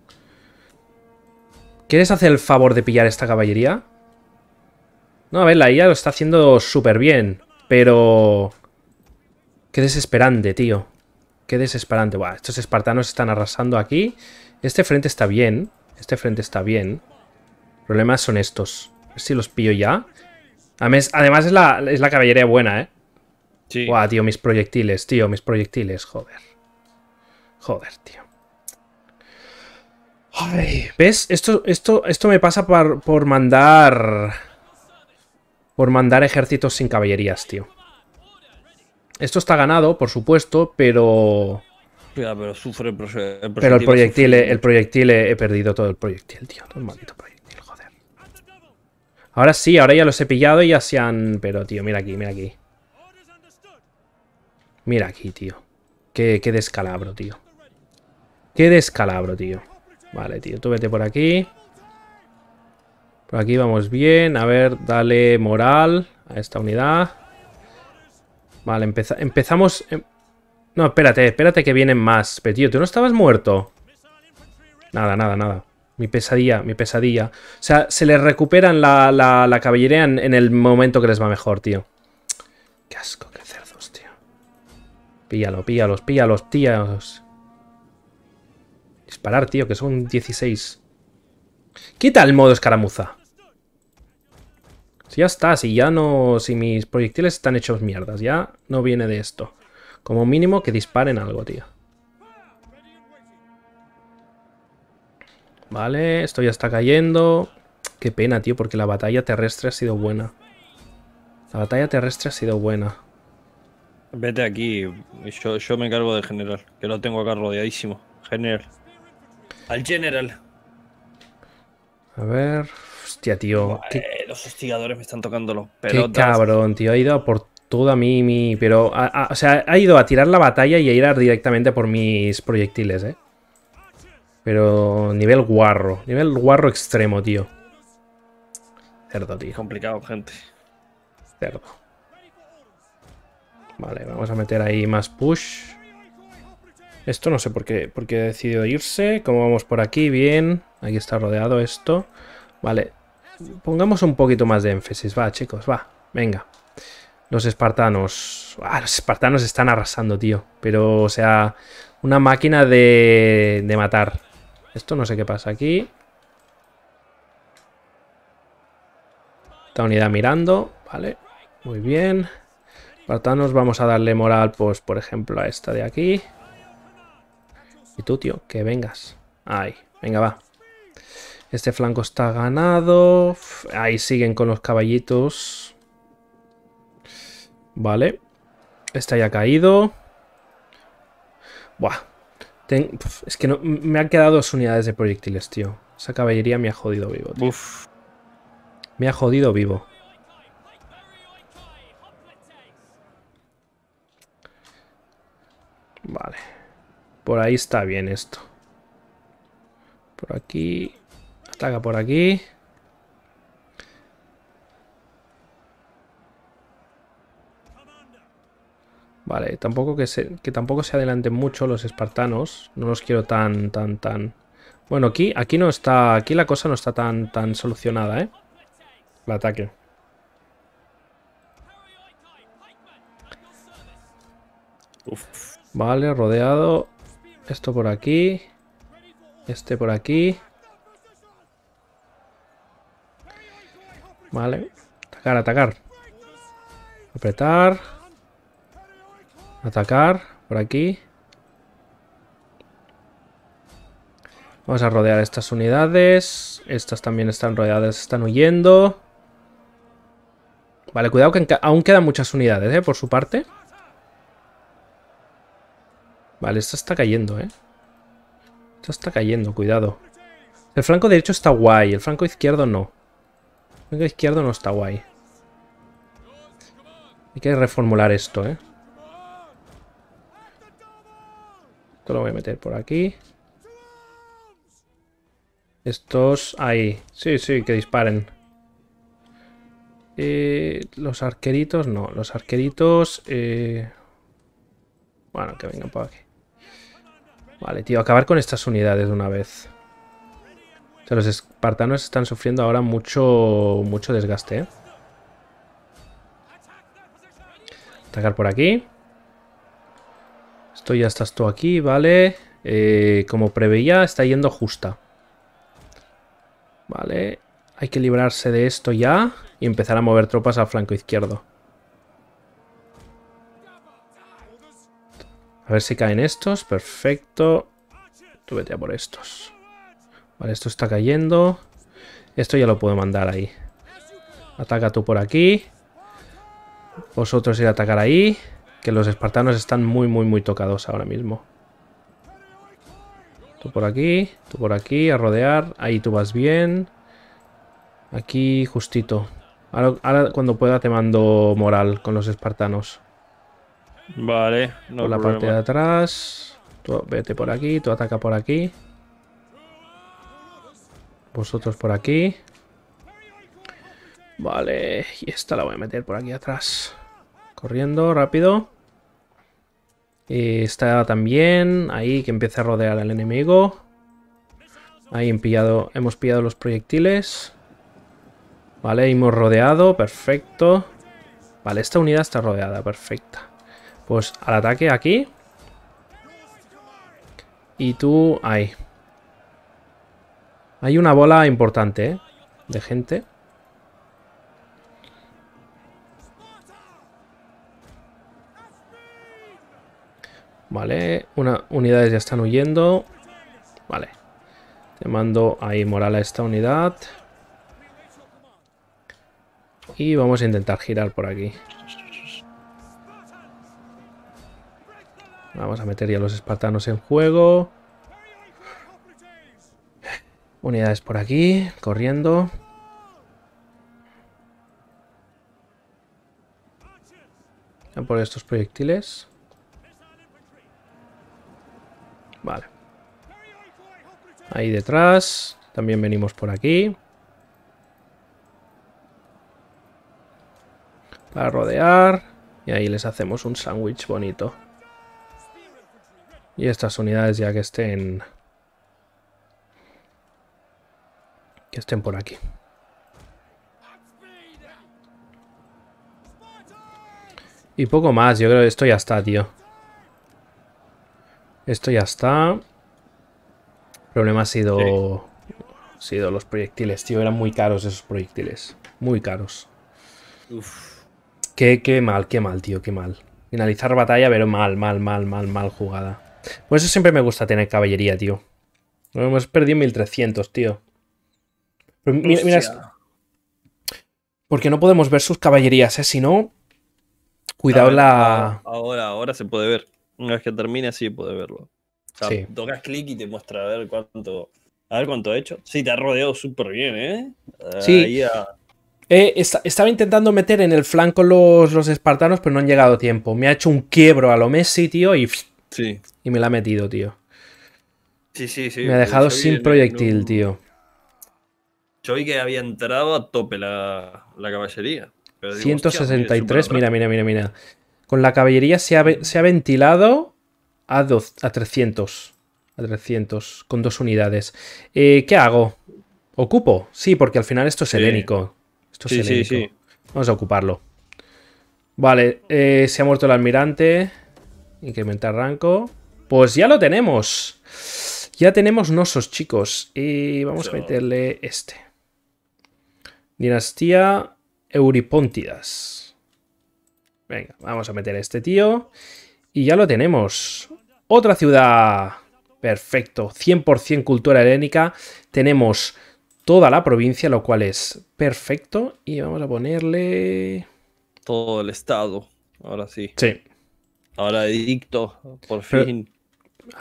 ¿Quieres hacer el favor de pillar esta caballería? No, a ver, la IA lo está haciendo súper bien. Pero... qué desesperante, tío. Qué desesperante. Buah, estos espartanos están arrasando aquí. Este frente está bien. Este frente está bien. El problema son estos. A ver si los pillo ya. Además es la caballería buena, ¿eh? Sí. Buah, tío, mis proyectiles, tío. Mis proyectiles, joder. Joder, tío. Ay, ¿ves? Esto me pasa por mandar... por mandar ejércitos sin caballerías, tío. Esto está ganado, por supuesto, pero... ya, pero sufre pero el proyectil, sufre. El proyectil, he perdido todo el proyectil, tío. Todo el maldito proyectil, joder. Ahora sí, ahora ya los he pillado y ya se han... pero, tío, mira aquí, mira aquí. Mira aquí, tío. Qué descalabro, tío. Qué descalabro, tío. Vale, tío, tú vete por aquí. Por aquí vamos bien. A ver, dale moral a esta unidad. Vale, empezamos... No, espérate que vienen más. Pero, tío, ¿tú no estabas muerto? Nada. Mi pesadilla. O sea, se les recuperan la caballería en el momento que les va mejor, tío. Qué asco, qué cerdos, tío. Píllalos, tíos. Disparar, tío, que son 16. Quita el modo escaramuza. Si ya está, si ya no... Si mis proyectiles están hechos mierdas, ya no viene de esto. Como mínimo que disparen algo, tío. Vale, esto ya está cayendo. Qué pena, tío, porque la batalla terrestre ha sido buena. La batalla terrestre ha sido buena. Vete aquí, yo me encargo de general, que lo tengo acá rodeadísimo. General. Al general. A ver... Hostia, tío. Vale, qué... Los hostigadores me están tocando los pelotas. Qué cabrón, tío. Ha ido a por toda mi... Pero, o sea, ha ido a tirar la batalla y a ir directamente por mis proyectiles, eh. Pero nivel guarro. Nivel guarro extremo, tío. Cerdo, tío. Complicado, gente. Cerdo. Vale, vamos a meter ahí más push. Esto no sé por qué he decidido irse. Como vamos por aquí, bien. Aquí está rodeado esto. Vale. Pongamos un poquito más de énfasis. Va, chicos, va. Venga. Los espartanos. Ah, los espartanos están arrasando, tío. Pero, o sea, una máquina de matar. Esto no sé qué pasa aquí. Esta unidad mirando. Vale. Muy bien. Espartanos, vamos a darle moral, pues, por ejemplo, a esta de aquí. Y tú, tío, que vengas. Ahí. Venga, va. Este flanco está ganado. Ahí siguen con los caballitos. Vale. Esta ya ha caído. Buah. Es que no, me han quedado dos unidades de proyectiles, tío. Esa caballería me ha jodido vivo, tío. Uf. Me ha jodido vivo. Vale. Por ahí está bien esto. Por aquí... Ataca por aquí. Vale, tampoco que tampoco se adelanten mucho los espartanos. No los quiero tan. Bueno, aquí no está. Aquí la cosa no está tan solucionada, ¿eh? El ataque. Uf. Vale, rodeado. Esto por aquí. Este por aquí. Vale. Atacar, atacar. Apretar. Atacar. Por aquí. Vamos a rodear estas unidades. Estas también están rodeadas. Están huyendo. Vale, cuidado que aún quedan muchas unidades, ¿eh? Por su parte. Vale, esta está cayendo, ¿eh? Esta está cayendo, cuidado. El flanco derecho está guay. El flanco izquierdo no. El flanco izquierdo no está guay. Hay que reformular esto, ¿eh? Esto lo voy a meter por aquí. Estos ahí. Sí, sí, que disparen. Los arqueritos, no. Los arqueritos... Bueno, que vengan por aquí. Vale, tío, acabar con estas unidades de una vez. O sea, los espartanos están sufriendo ahora mucho desgaste, ¿eh? Atacar por aquí. Esto ya estás tú aquí, vale. Como preveía, está yendo justa. Vale. Hay que librarse de esto ya y empezar a mover tropas al flanco izquierdo. A ver si caen estos. Perfecto. Tú vete a por estos. Vale, esto está cayendo. Esto ya lo puedo mandar ahí. Ataca tú por aquí. Vosotros ir a atacar ahí. Que los espartanos están muy tocados ahora mismo. Tú por aquí. Tú por aquí. A rodear. Ahí tú vas bien. Aquí justito. Ahora cuando pueda te mando moral con los espartanos. Vale. No por la problema. Parte de atrás. Tú vete por aquí. Tú ataca por aquí. Vosotros por aquí. Vale. Y esta la voy a meter por aquí atrás. Corriendo, rápido. Y esta también. Ahí que empieza a rodear al enemigo. Ahí hemos pillado los proyectiles. Vale, hemos rodeado. Perfecto. Vale, esta unidad está rodeada. Perfecta. Pues al ataque aquí. Y tú ahí. Hay una bola importante, ¿eh? De gente. Vale, unas unidades ya están huyendo. Vale. Te mando ahí moral a esta unidad. Y vamos a intentar girar por aquí. Vamos a meter ya los espartanos en juego. Unidades por aquí, corriendo. Ya por estos proyectiles. Vale. Ahí detrás. También venimos por aquí. Para rodear. Y ahí les hacemos un sándwich bonito. Y estas unidades ya que estén por aquí. Y poco más, yo creo que esto ya está, tío. Esto ya está. El problema ha sido... ha sido los proyectiles, tío. Eran muy caros esos proyectiles. Muy caros. Uf. Qué mal, tío, qué mal. Finalizar batalla, pero mal jugada. Por eso siempre me gusta tener caballería, tío. Hemos perdido 1300, tío. Pero mira, porque no podemos ver sus caballerías, ¿eh? Si no... Cuidado ver, la... Ahora se puede ver. Una vez que termine, sí puede verlo. O sea, sí. Tocas clic y te muestra a ver cuánto... he hecho. Sí, te ha rodeado súper bien, ¿eh? Sí. Ahí a... estaba intentando meter en el flanco los espartanos, pero no han llegado a tiempo. Me ha hecho un quiebro a lo Messi, tío, y... Sí. Y me la ha metido, tío. Sí. Me ha dejado sin proyectil, tío. Yo vi que había entrado a tope la caballería. Pero 163, mira. Con la caballería se ha ventilado a 300. Con 2 unidades. ¿Qué hago? ¿Ocupo? Sí, porque al final esto es helénico. Esto es helénico. Vamos a ocuparlo. Vale, se ha muerto el almirante. Incrementar rango. Pues ya lo tenemos. Ya tenemos Cnosos, chicos. Y vamos a meterle este. Dinastía... Euripóntidas. Venga, vamos a meter a este tío. Y ya lo tenemos. Otra ciudad. Perfecto. 100% cultura helénica. Tenemos toda la provincia, lo cual es perfecto. Y vamos a ponerle... Todo el estado. Ahora sí. Sí. Ahora edicto, por fin.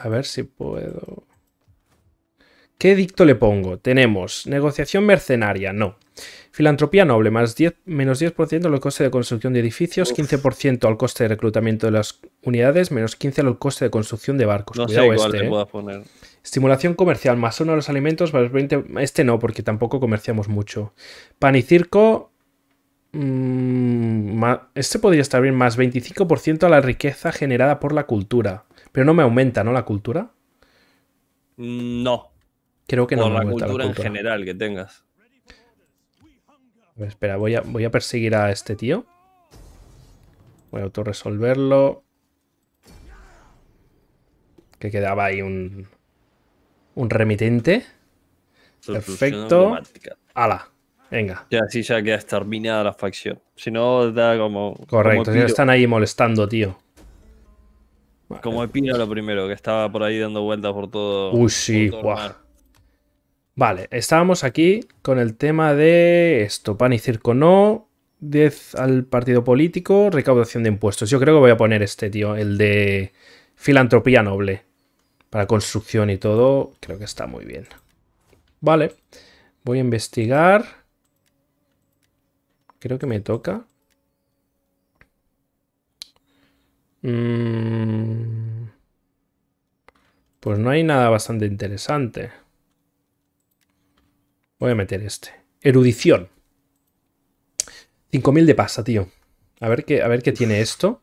A ver si puedo... ¿Qué edicto le pongo? Tenemos negociación mercenaria. No. Filantropía noble, menos 10% al coste de construcción de edificios, 15% al coste de reclutamiento de las unidades, menos 15% al coste de construcción de barcos. No sé cuál te pueda poner. Estimulación comercial, +1 a los alimentos, +20... Este no, porque tampoco comerciamos mucho. Pan y circo... Este podría estar bien, +25% a la riqueza generada por la cultura. Pero no me aumenta, ¿no? La cultura. No. Creo que no me aumenta la cultura. En general que tengas. Espera, voy a perseguir a este tío. Voy a autorresolverlo. Que quedaba ahí un remitente. Perfecto. ¡Hala! Venga. Y así ya queda exterminada la facción. Si no, da como... Correcto, como están ahí molestando, tío. Vale. Como el Pino lo primero, que estaba por ahí dando vueltas por todo... Uy, sí, guau. Vale, estábamos aquí con el tema de esto, pan y circo no, 10 al partido político, recaudación de impuestos. Yo creo que voy a poner este, tío, el de filantropía noble, para construcción y todo, creo que está muy bien. Vale, voy a investigar, creo que me toca. Pues no hay nada bastante interesante. Voy a meter este. Erudición. 5000 de pasta, tío. A ver qué tiene esto.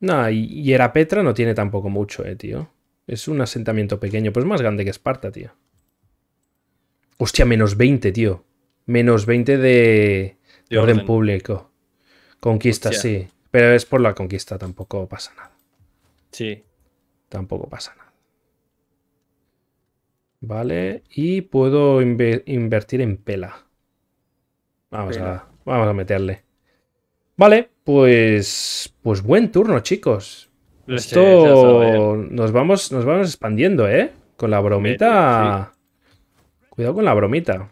Nah, y Herapetra no tiene tampoco mucho, tío. Es un asentamiento pequeño, pues más grande que Esparta, tío. Hostia, menos 20, tío. Menos 20 de orden público. Conquista, hostia. Sí. Pero es por la conquista, tampoco pasa nada. Sí. Tampoco pasa nada. Vale, y puedo invertir en Pela. Vamos a meterle. Vale, pues buen turno, chicos. Esto nos vamos expandiendo, ¿eh? Con la bromita... Sí. Cuidado con la bromita.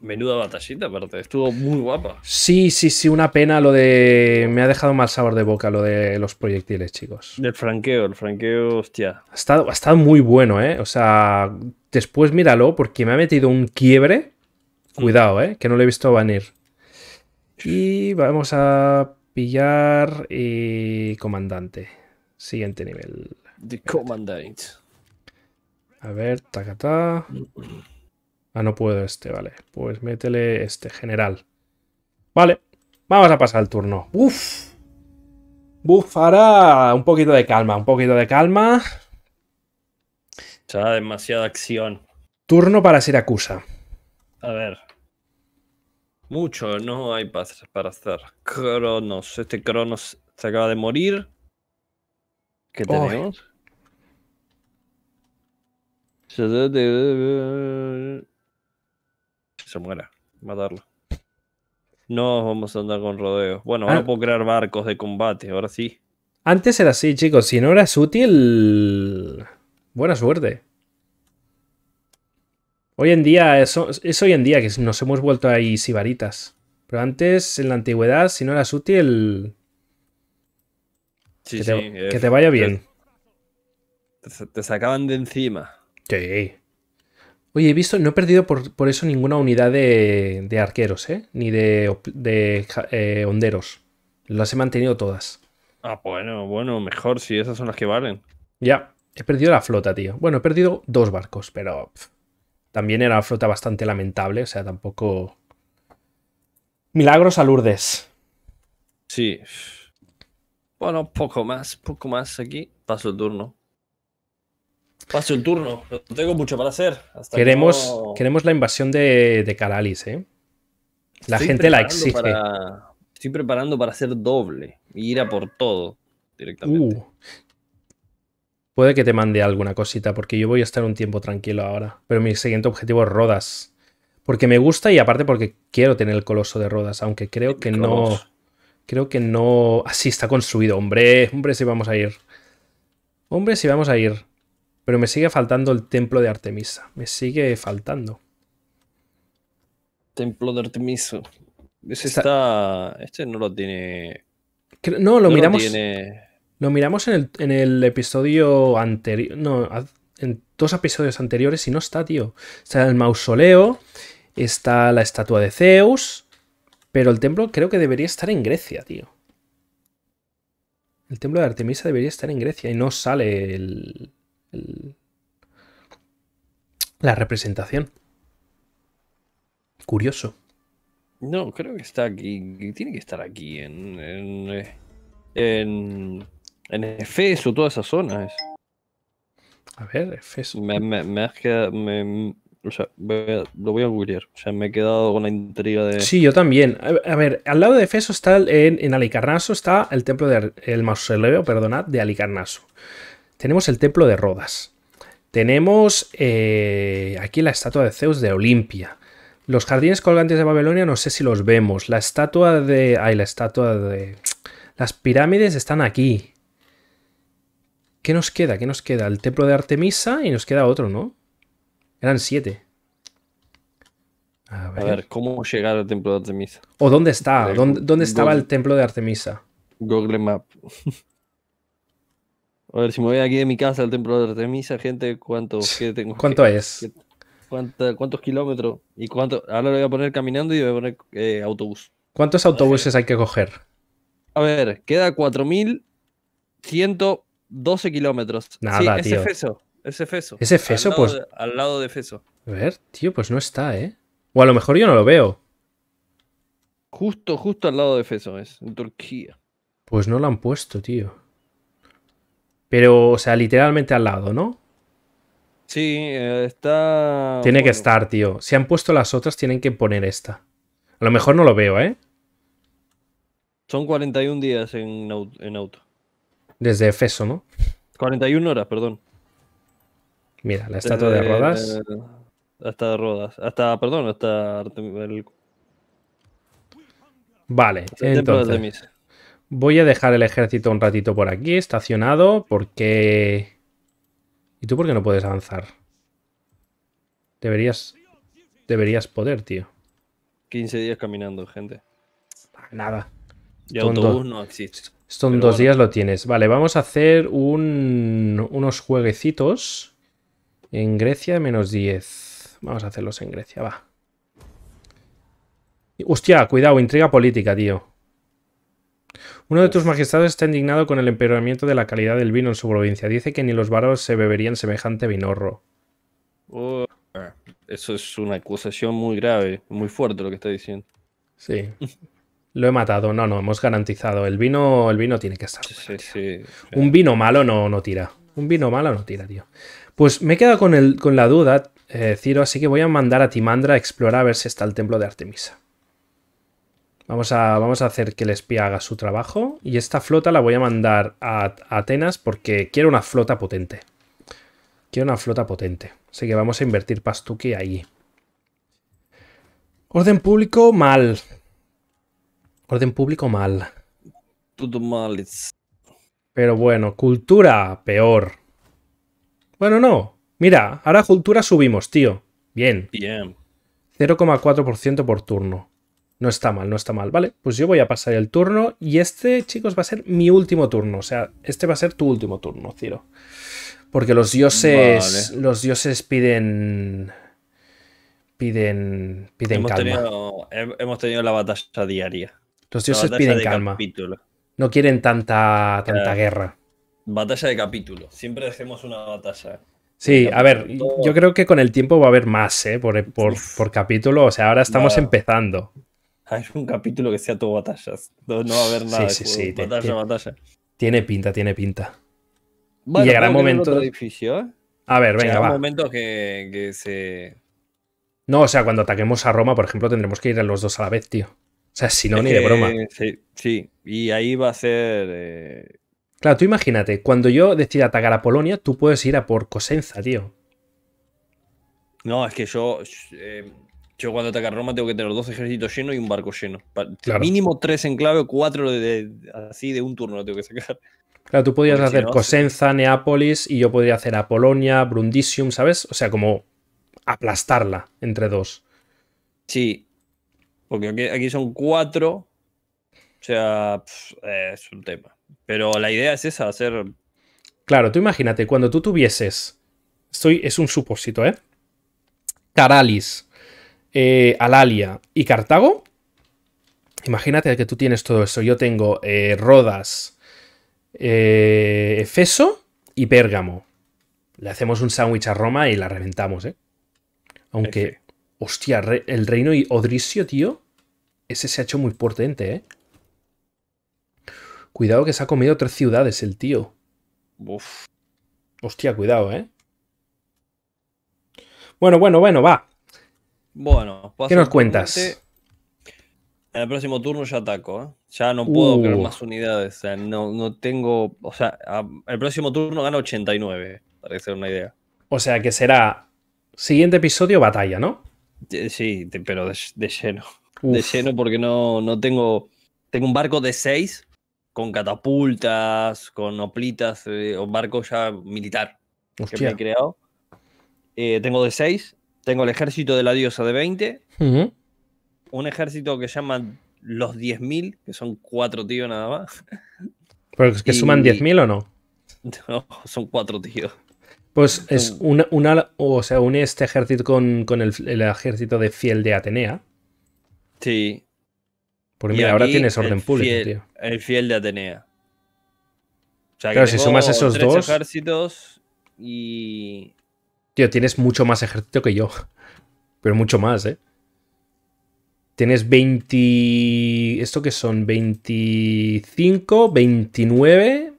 Menuda batallita, aparte. Estuvo muy guapa. Sí, sí, sí. Una pena lo de... Me ha dejado mal sabor de boca lo de los proyectiles, chicos. Del franqueo. El franqueo, hostia. Ha estado muy bueno, ¿eh? O sea, después míralo porque me ha metido un quiebre. Cuidado, ¿eh? Que no lo he visto venir. Y vamos a pillar... comandante. Siguiente nivel. The Commandant. A ver, tacatá. Ah, no puedo este, vale. Pues métele este, general. Vale, vamos a pasar el turno. Uf. Uf, ahora un poquito de calma, un poquito de calma. Será demasiada acción. Turno para Siracusa. A ver. Mucho, no hay paz para hacer. Cronos, este Cronos se acaba de morir. ¿Qué tenemos? Oh. Se muera, matarlo. No vamos a andar con rodeos. Bueno, ahora puedo crear barcos de combate, ahora sí. Antes era así, chicos. Si no eras útil, buena suerte. Hoy en día, es hoy en día que nos hemos vuelto ahí sibaritas. Pero antes, en la antigüedad, si no eras útil, sí, que te vaya bien. Te sacaban de encima. Sí. Oye, he visto, no he perdido por eso ninguna unidad de arqueros, ¿eh? Ni de honderos. Las he mantenido todas. Ah, bueno, mejor si esas son las que valen. Ya, he perdido la flota, tío. Bueno, he perdido 2 barcos, pero también era una flota bastante lamentable, o sea, tampoco... Milagros a Lourdes. Sí. Bueno, poco más aquí. Paso el turno, no tengo mucho para hacer. Hasta queremos la invasión de Caralis, ¿eh? La gente la exige. Estoy preparando para hacer doble y ir a por todo directamente. Puede que te mande alguna cosita, porque yo voy a estar un tiempo tranquilo ahora. Pero mi siguiente objetivo es Rodas. Porque me gusta y aparte porque quiero tener el coloso de Rodas, aunque creo que no. Creo que no. Así está construido. Hombre, si vamos a ir. Hombre, si vamos a ir. Pero me sigue faltando el templo de Artemisa. Me sigue faltando. Templo de Artemisa. Ese está... Este no lo tiene... No, lo miramos en el episodio anterior. No, en 2 episodios anteriores y no está, tío. Está el mausoleo, está la estatua de Zeus, pero el templo creo que debería estar en Grecia, tío. El templo de Artemisa debería estar en Grecia y no sale la representación. Curioso. No, creo que está aquí. Tiene que estar aquí en Éfeso, toda esa zona. A ver, Éfeso. Me has quedado. O sea, lo voy a googlear. O sea, me he quedado con la intriga de... Sí, yo también. A ver, al lado de Éfeso está en Alicarnaso está el templo el mausoleo, perdonad, de Alicarnaso. Tenemos el templo de Rodas. Tenemos aquí la estatua de Zeus de Olimpia. Los jardines colgantes de Babilonia no sé si los vemos. La estatua de... Ay, la estatua de... Las pirámides están aquí. ¿Qué nos queda? ¿Qué nos queda? El templo de Artemisa y nos queda otro, ¿no? Eran 7. A ver, ¿cómo llegar al templo de Artemisa? ¿O dónde está? ¿Dónde estaba el templo de Artemisa? Google Map. A ver, si me voy aquí de mi casa al templo de Artemisa, gente, ¿cuántos kilómetros? Y cuánto. Ahora lo voy a poner caminando y voy a poner autobús. ¿Cuántos autobuses hay que coger? A ver, queda 4.112 kilómetros. Nada, sí, tío. Es Éfeso. Es Éfeso, pues. Al lado de Éfeso. A ver, tío, pues no está, ¿eh? O a lo mejor yo no lo veo. Justo al lado de Éfeso es, en Turquía. Pues no lo han puesto, tío. Pero, o sea, literalmente al lado, ¿no? Sí, está... Tiene que estar, tío. Si han puesto las otras, tienen que poner esta. A lo mejor no lo veo, ¿eh? Son 41 días en auto. Desde Éfeso, ¿no? 41 horas, perdón. Mira, la estatua de Rodas. Hasta Rodas. Hasta... Vale, entonces... Voy a dejar el ejército un ratito por aquí, estacionado, porque... ¿Y tú por qué no puedes avanzar? Deberías poder, tío. 15 días caminando, gente. Nada. Y autobús no existe. Son 2 días, lo tienes. Vale, vamos a hacer unos jueguecitos. En Grecia, menos 10. Vamos a hacerlos en Grecia, va. Hostia, cuidado, intriga política, tío. Uno de tus magistrados está indignado con el empeoramiento de la calidad del vino en su provincia. Dice que ni los bárbaros se beberían semejante vinorro. Eso es una acusación muy grave, muy fuerte lo que está diciendo. Sí. Lo he matado. No, hemos garantizado. El vino tiene que estar. Sí, sí, claro. Un vino malo no tira. Un vino malo no tira, tío. Pues me he quedado con la duda, Ciro, así que voy a mandar a Timandra a explorar a ver si está el templo de Artemisa. Vamos a hacer que el espía haga su trabajo. Y esta flota la voy a mandar a Atenas porque quiero una flota potente. Así que vamos a invertir pastuque ahí. Orden público mal. Todo mal. Pero bueno, cultura peor. Bueno, no. Mira, ahora cultura subimos, tío. Bien. Bien. 0,4% por turno. No está mal, ¿vale? Pues yo voy a pasar el turno y este, chicos, va a ser mi último turno. O sea, este va a ser tu último turno, Ciro. Porque los dioses... Vale. Los dioses piden calma. Hemos tenido la batalla diaria. Los dioses piden calma. Capítulo. No quieren tanta guerra. Batalla de capítulo. Siempre hacemos una batalla. Sí, a ver, yo creo que con el tiempo va a haber más, ¿eh? Por capítulo. O sea, ahora estamos empezando. Hay un capítulo que sea todo batallas. No va a haber nada. Sí. Batalla. Tiene pinta. Bueno, llegará un momento. Edificio, ¿eh? A ver, venga, va. Momentos que se... No, o sea, cuando ataquemos a Roma, por ejemplo, tendremos que ir a los dos a la vez, tío. O sea, si no, ni de broma. Sí. Y ahí va a ser... Claro, tú imagínate, cuando yo decida atacar a Polonia, tú puedes ir a por Cosenza, tío. No, es que yo... Yo cuando ataque a Roma tengo que tener 2 ejércitos llenos y un barco lleno. Claro. Mínimo 3 enclaves, 4 así de un turno lo tengo que sacar. Claro, tú podrías hacer Cosenza, Neápolis y yo podría hacer Apolonia, Brundisium, ¿sabes? O sea, como aplastarla entre 2. Sí, porque aquí son 4. O sea, es un tema. Pero la idea es esa, hacer... Claro, tú imagínate, cuando tú tuvieses... Es un supósito, ¿eh? Caralis, Alalia y Cartago. Imagínate que tú tienes todo eso. Yo tengo Rodas, Éfeso y Pérgamo. Le hacemos un sándwich a Roma y la reventamos, ¿eh? Aunque, hostia, el reino Odrisio, tío, ese se ha hecho muy potente, ¿eh? Cuidado que se ha comido 3 ciudades el tío. Uf. Hostia, cuidado, ¿eh? Bueno, va. Bueno, ¿qué nos cuentas? En el próximo turno ya ataco, ¿eh? Ya no puedo crear más unidades. O sea, no tengo... O sea, el próximo turno gana 89, para hacer una idea. O sea, que será siguiente episodio batalla, ¿no? Sí, pero de lleno. Uf. De lleno porque no tengo... Tengo un barco de 6 con catapultas, con hoplitas, un barco ya militar. Hostia. Que me he creado. Tengo de 6. Tengo el ejército de la diosa de 20. Uh-huh. Un ejército que llaman los 10.000, que son 4 tíos nada más. ¿Pero es que suman 10.000 o no? No, son 4 tíos. Pues es o sea, une este ejército con el ejército de fiel de Atenea. Sí. Porque mira, ahora tienes orden público, tío. El fiel de Atenea. O sea, claro, si sumas esos 2 ejércitos y... Tío, tienes mucho más ejército que yo. Pero mucho más, ¿eh? Tienes 20... ¿Esto qué son? 25, 29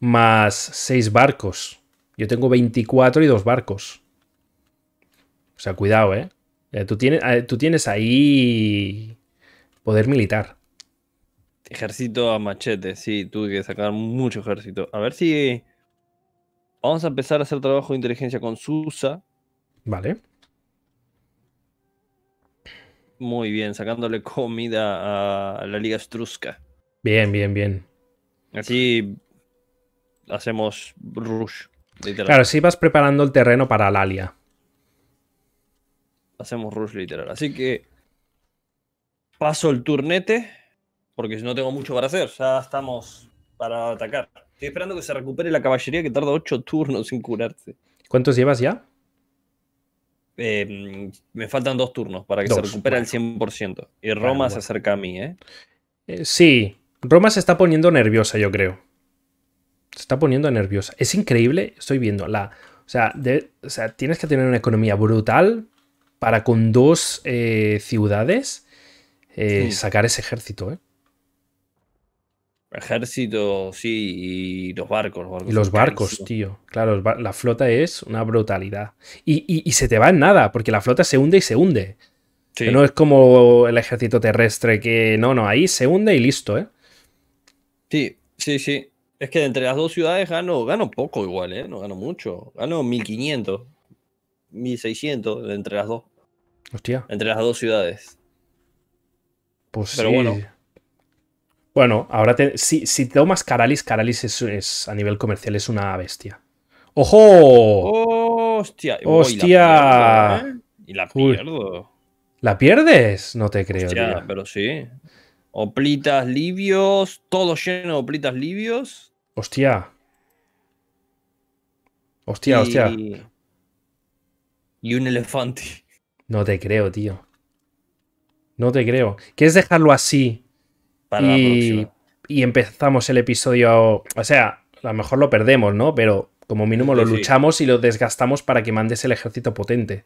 más 6 barcos. Yo tengo 24 y 2 barcos. O sea, cuidado, ¿eh? Tú tienes ahí poder militar. Ejército a machete, sí. Tuve que sacar mucho ejército. A ver si... Vamos a empezar a hacer trabajo de inteligencia con Susa. Vale. Muy bien, sacándole comida a la Liga Etrusca. Bien, bien, bien. Así hacemos rush, literal. Claro, si vas preparando el terreno para Alalia. Hacemos rush, literal. Así que paso el turnete, porque no tengo mucho para hacer. Ya estamos para atacar. Estoy esperando que se recupere la caballería, que tarda 8 turnos sin curarse. ¿Cuántos llevas ya? Me faltan 2 turnos para que se recupere al 100%. Y Roma se acerca a mí, ¿eh? Sí, Roma se está poniendo nerviosa, yo creo. Se está poniendo nerviosa. Es increíble, estoy viendo. Tienes que tener una economía brutal para con 2 ciudades sacar ese ejército, ¿eh? Ejército, sí, y los barcos. Los barcos, tío. Claro, la flota es una brutalidad. Y se te va en nada, porque la flota se hunde y se hunde. Sí. No es como el ejército terrestre que... No, ahí se hunde y listo, ¿eh? Sí, sí, sí. Es que entre las 2 ciudades gano poco igual, ¿eh? No gano mucho. Gano 1500, 1600 entre las 2. Hostia. Entre las 2 ciudades. Pues pero sí. Bueno, ahora si tomas Caralis, Caralis a nivel comercial es una bestia. ¡Ojo! ¡Oh, hostia! ¡Hostia! Y la pierdo. ¿La pierdes? No te creo. Hostia, pero sí. Hoplitas libios, todo lleno de hoplitas libios. Hostia. Hostia, hostia. Y un elefante. No te creo, tío. No te creo. ¿Quieres dejarlo así? Y empezamos el episodio. O sea, a lo mejor lo perdemos, ¿no? Pero como mínimo lo luchamos y lo desgastamos para que mandes el ejército potente.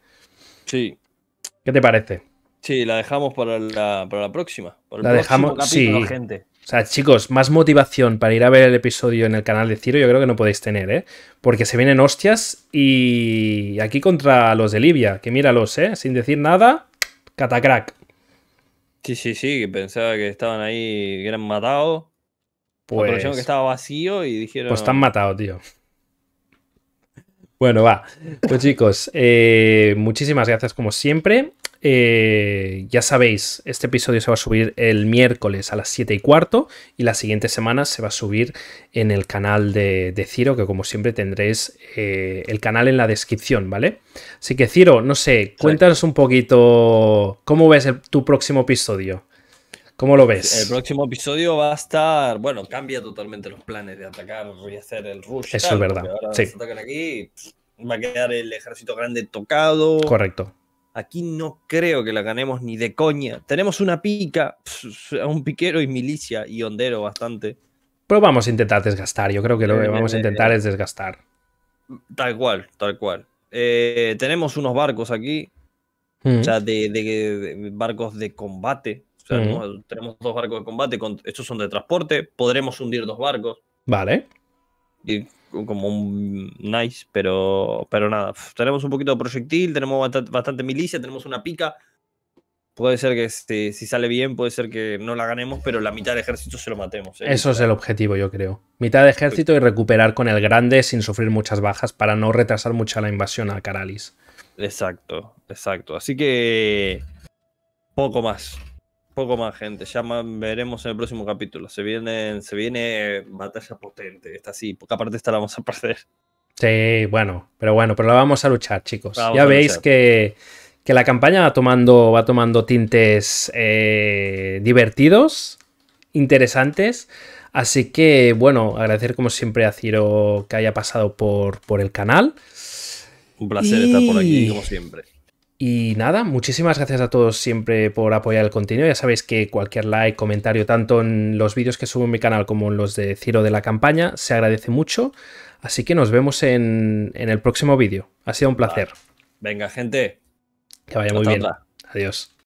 Sí. ¿Qué te parece? Sí, la dejamos para la próxima. La dejamos, capítulo, sí. Gente. O sea, chicos, más motivación para ir a ver el episodio en el canal de Ciro yo creo que no podéis tener, ¿eh? Porque se vienen hostias y aquí contra los de Libia, que míralos, ¿eh? Sin decir nada, catacrack. Sí, sí, sí, que pensaba que estaban ahí, que eran matados. Pues aprovecharon que estaba vacío y dijeron... Pues están matados, tío. Bueno, va. Pues chicos, muchísimas gracias como siempre. Ya sabéis, este episodio se va a subir el miércoles a las 7:15 y la siguiente semana se va a subir en el canal de Ciro, que como siempre tendréis el canal en la descripción, ¿vale? Así que Ciro, no sé, cuéntanos un poquito cómo ves tu próximo episodio. ¿Cómo lo ves? El próximo episodio va a estar... Bueno, cambia totalmente los planes de atacar y hacer el rush. Eso es verdad. Ahora se atacan aquí, va a quedar el ejército grande tocado. Correcto. Aquí no creo que la ganemos ni de coña. Tenemos una pica, un piquero y milicia y hondero bastante. Pero vamos a intentar desgastar. Yo creo que lo que vamos a intentar es desgastar. Tal cual, tal cual. Tenemos unos barcos aquí. O sea, de barcos de combate. O sea, tenemos 2 barcos de combate. Estos son de transporte. Podremos hundir 2 barcos. Vale. Y... como un nice, pero nada, tenemos un poquito de proyectil, tenemos bastante milicia, tenemos una pica. Puede ser que si sale bien, puede ser que no la ganemos, pero la mitad del ejército se lo matemos, ¿eh? Eso es el objetivo, yo creo. Mitad de ejército y recuperar con el grande sin sufrir muchas bajas para no retrasar mucho la invasión a Caralis. Exacto, exacto. Así que poco más. Poco más, gente. Ya veremos en el próximo capítulo. Se viene batalla potente. Esta sí, porque aparte esta la vamos a perder. Sí, bueno, pero la vamos a luchar, chicos. Ya veis que la campaña va tomando tintes divertidos, interesantes. Así que, bueno, agradecer como siempre a Ciro que haya pasado por el canal. Un placer estar por aquí, como siempre. Y nada, muchísimas gracias a todos siempre por apoyar el contenido. Ya sabéis que cualquier like, comentario, tanto en los vídeos que subo en mi canal como en los de Ciro de la campaña, se agradece mucho. Así que nos vemos en el próximo vídeo. Ha sido un placer. Venga, gente. Que vaya muy bien. Adiós.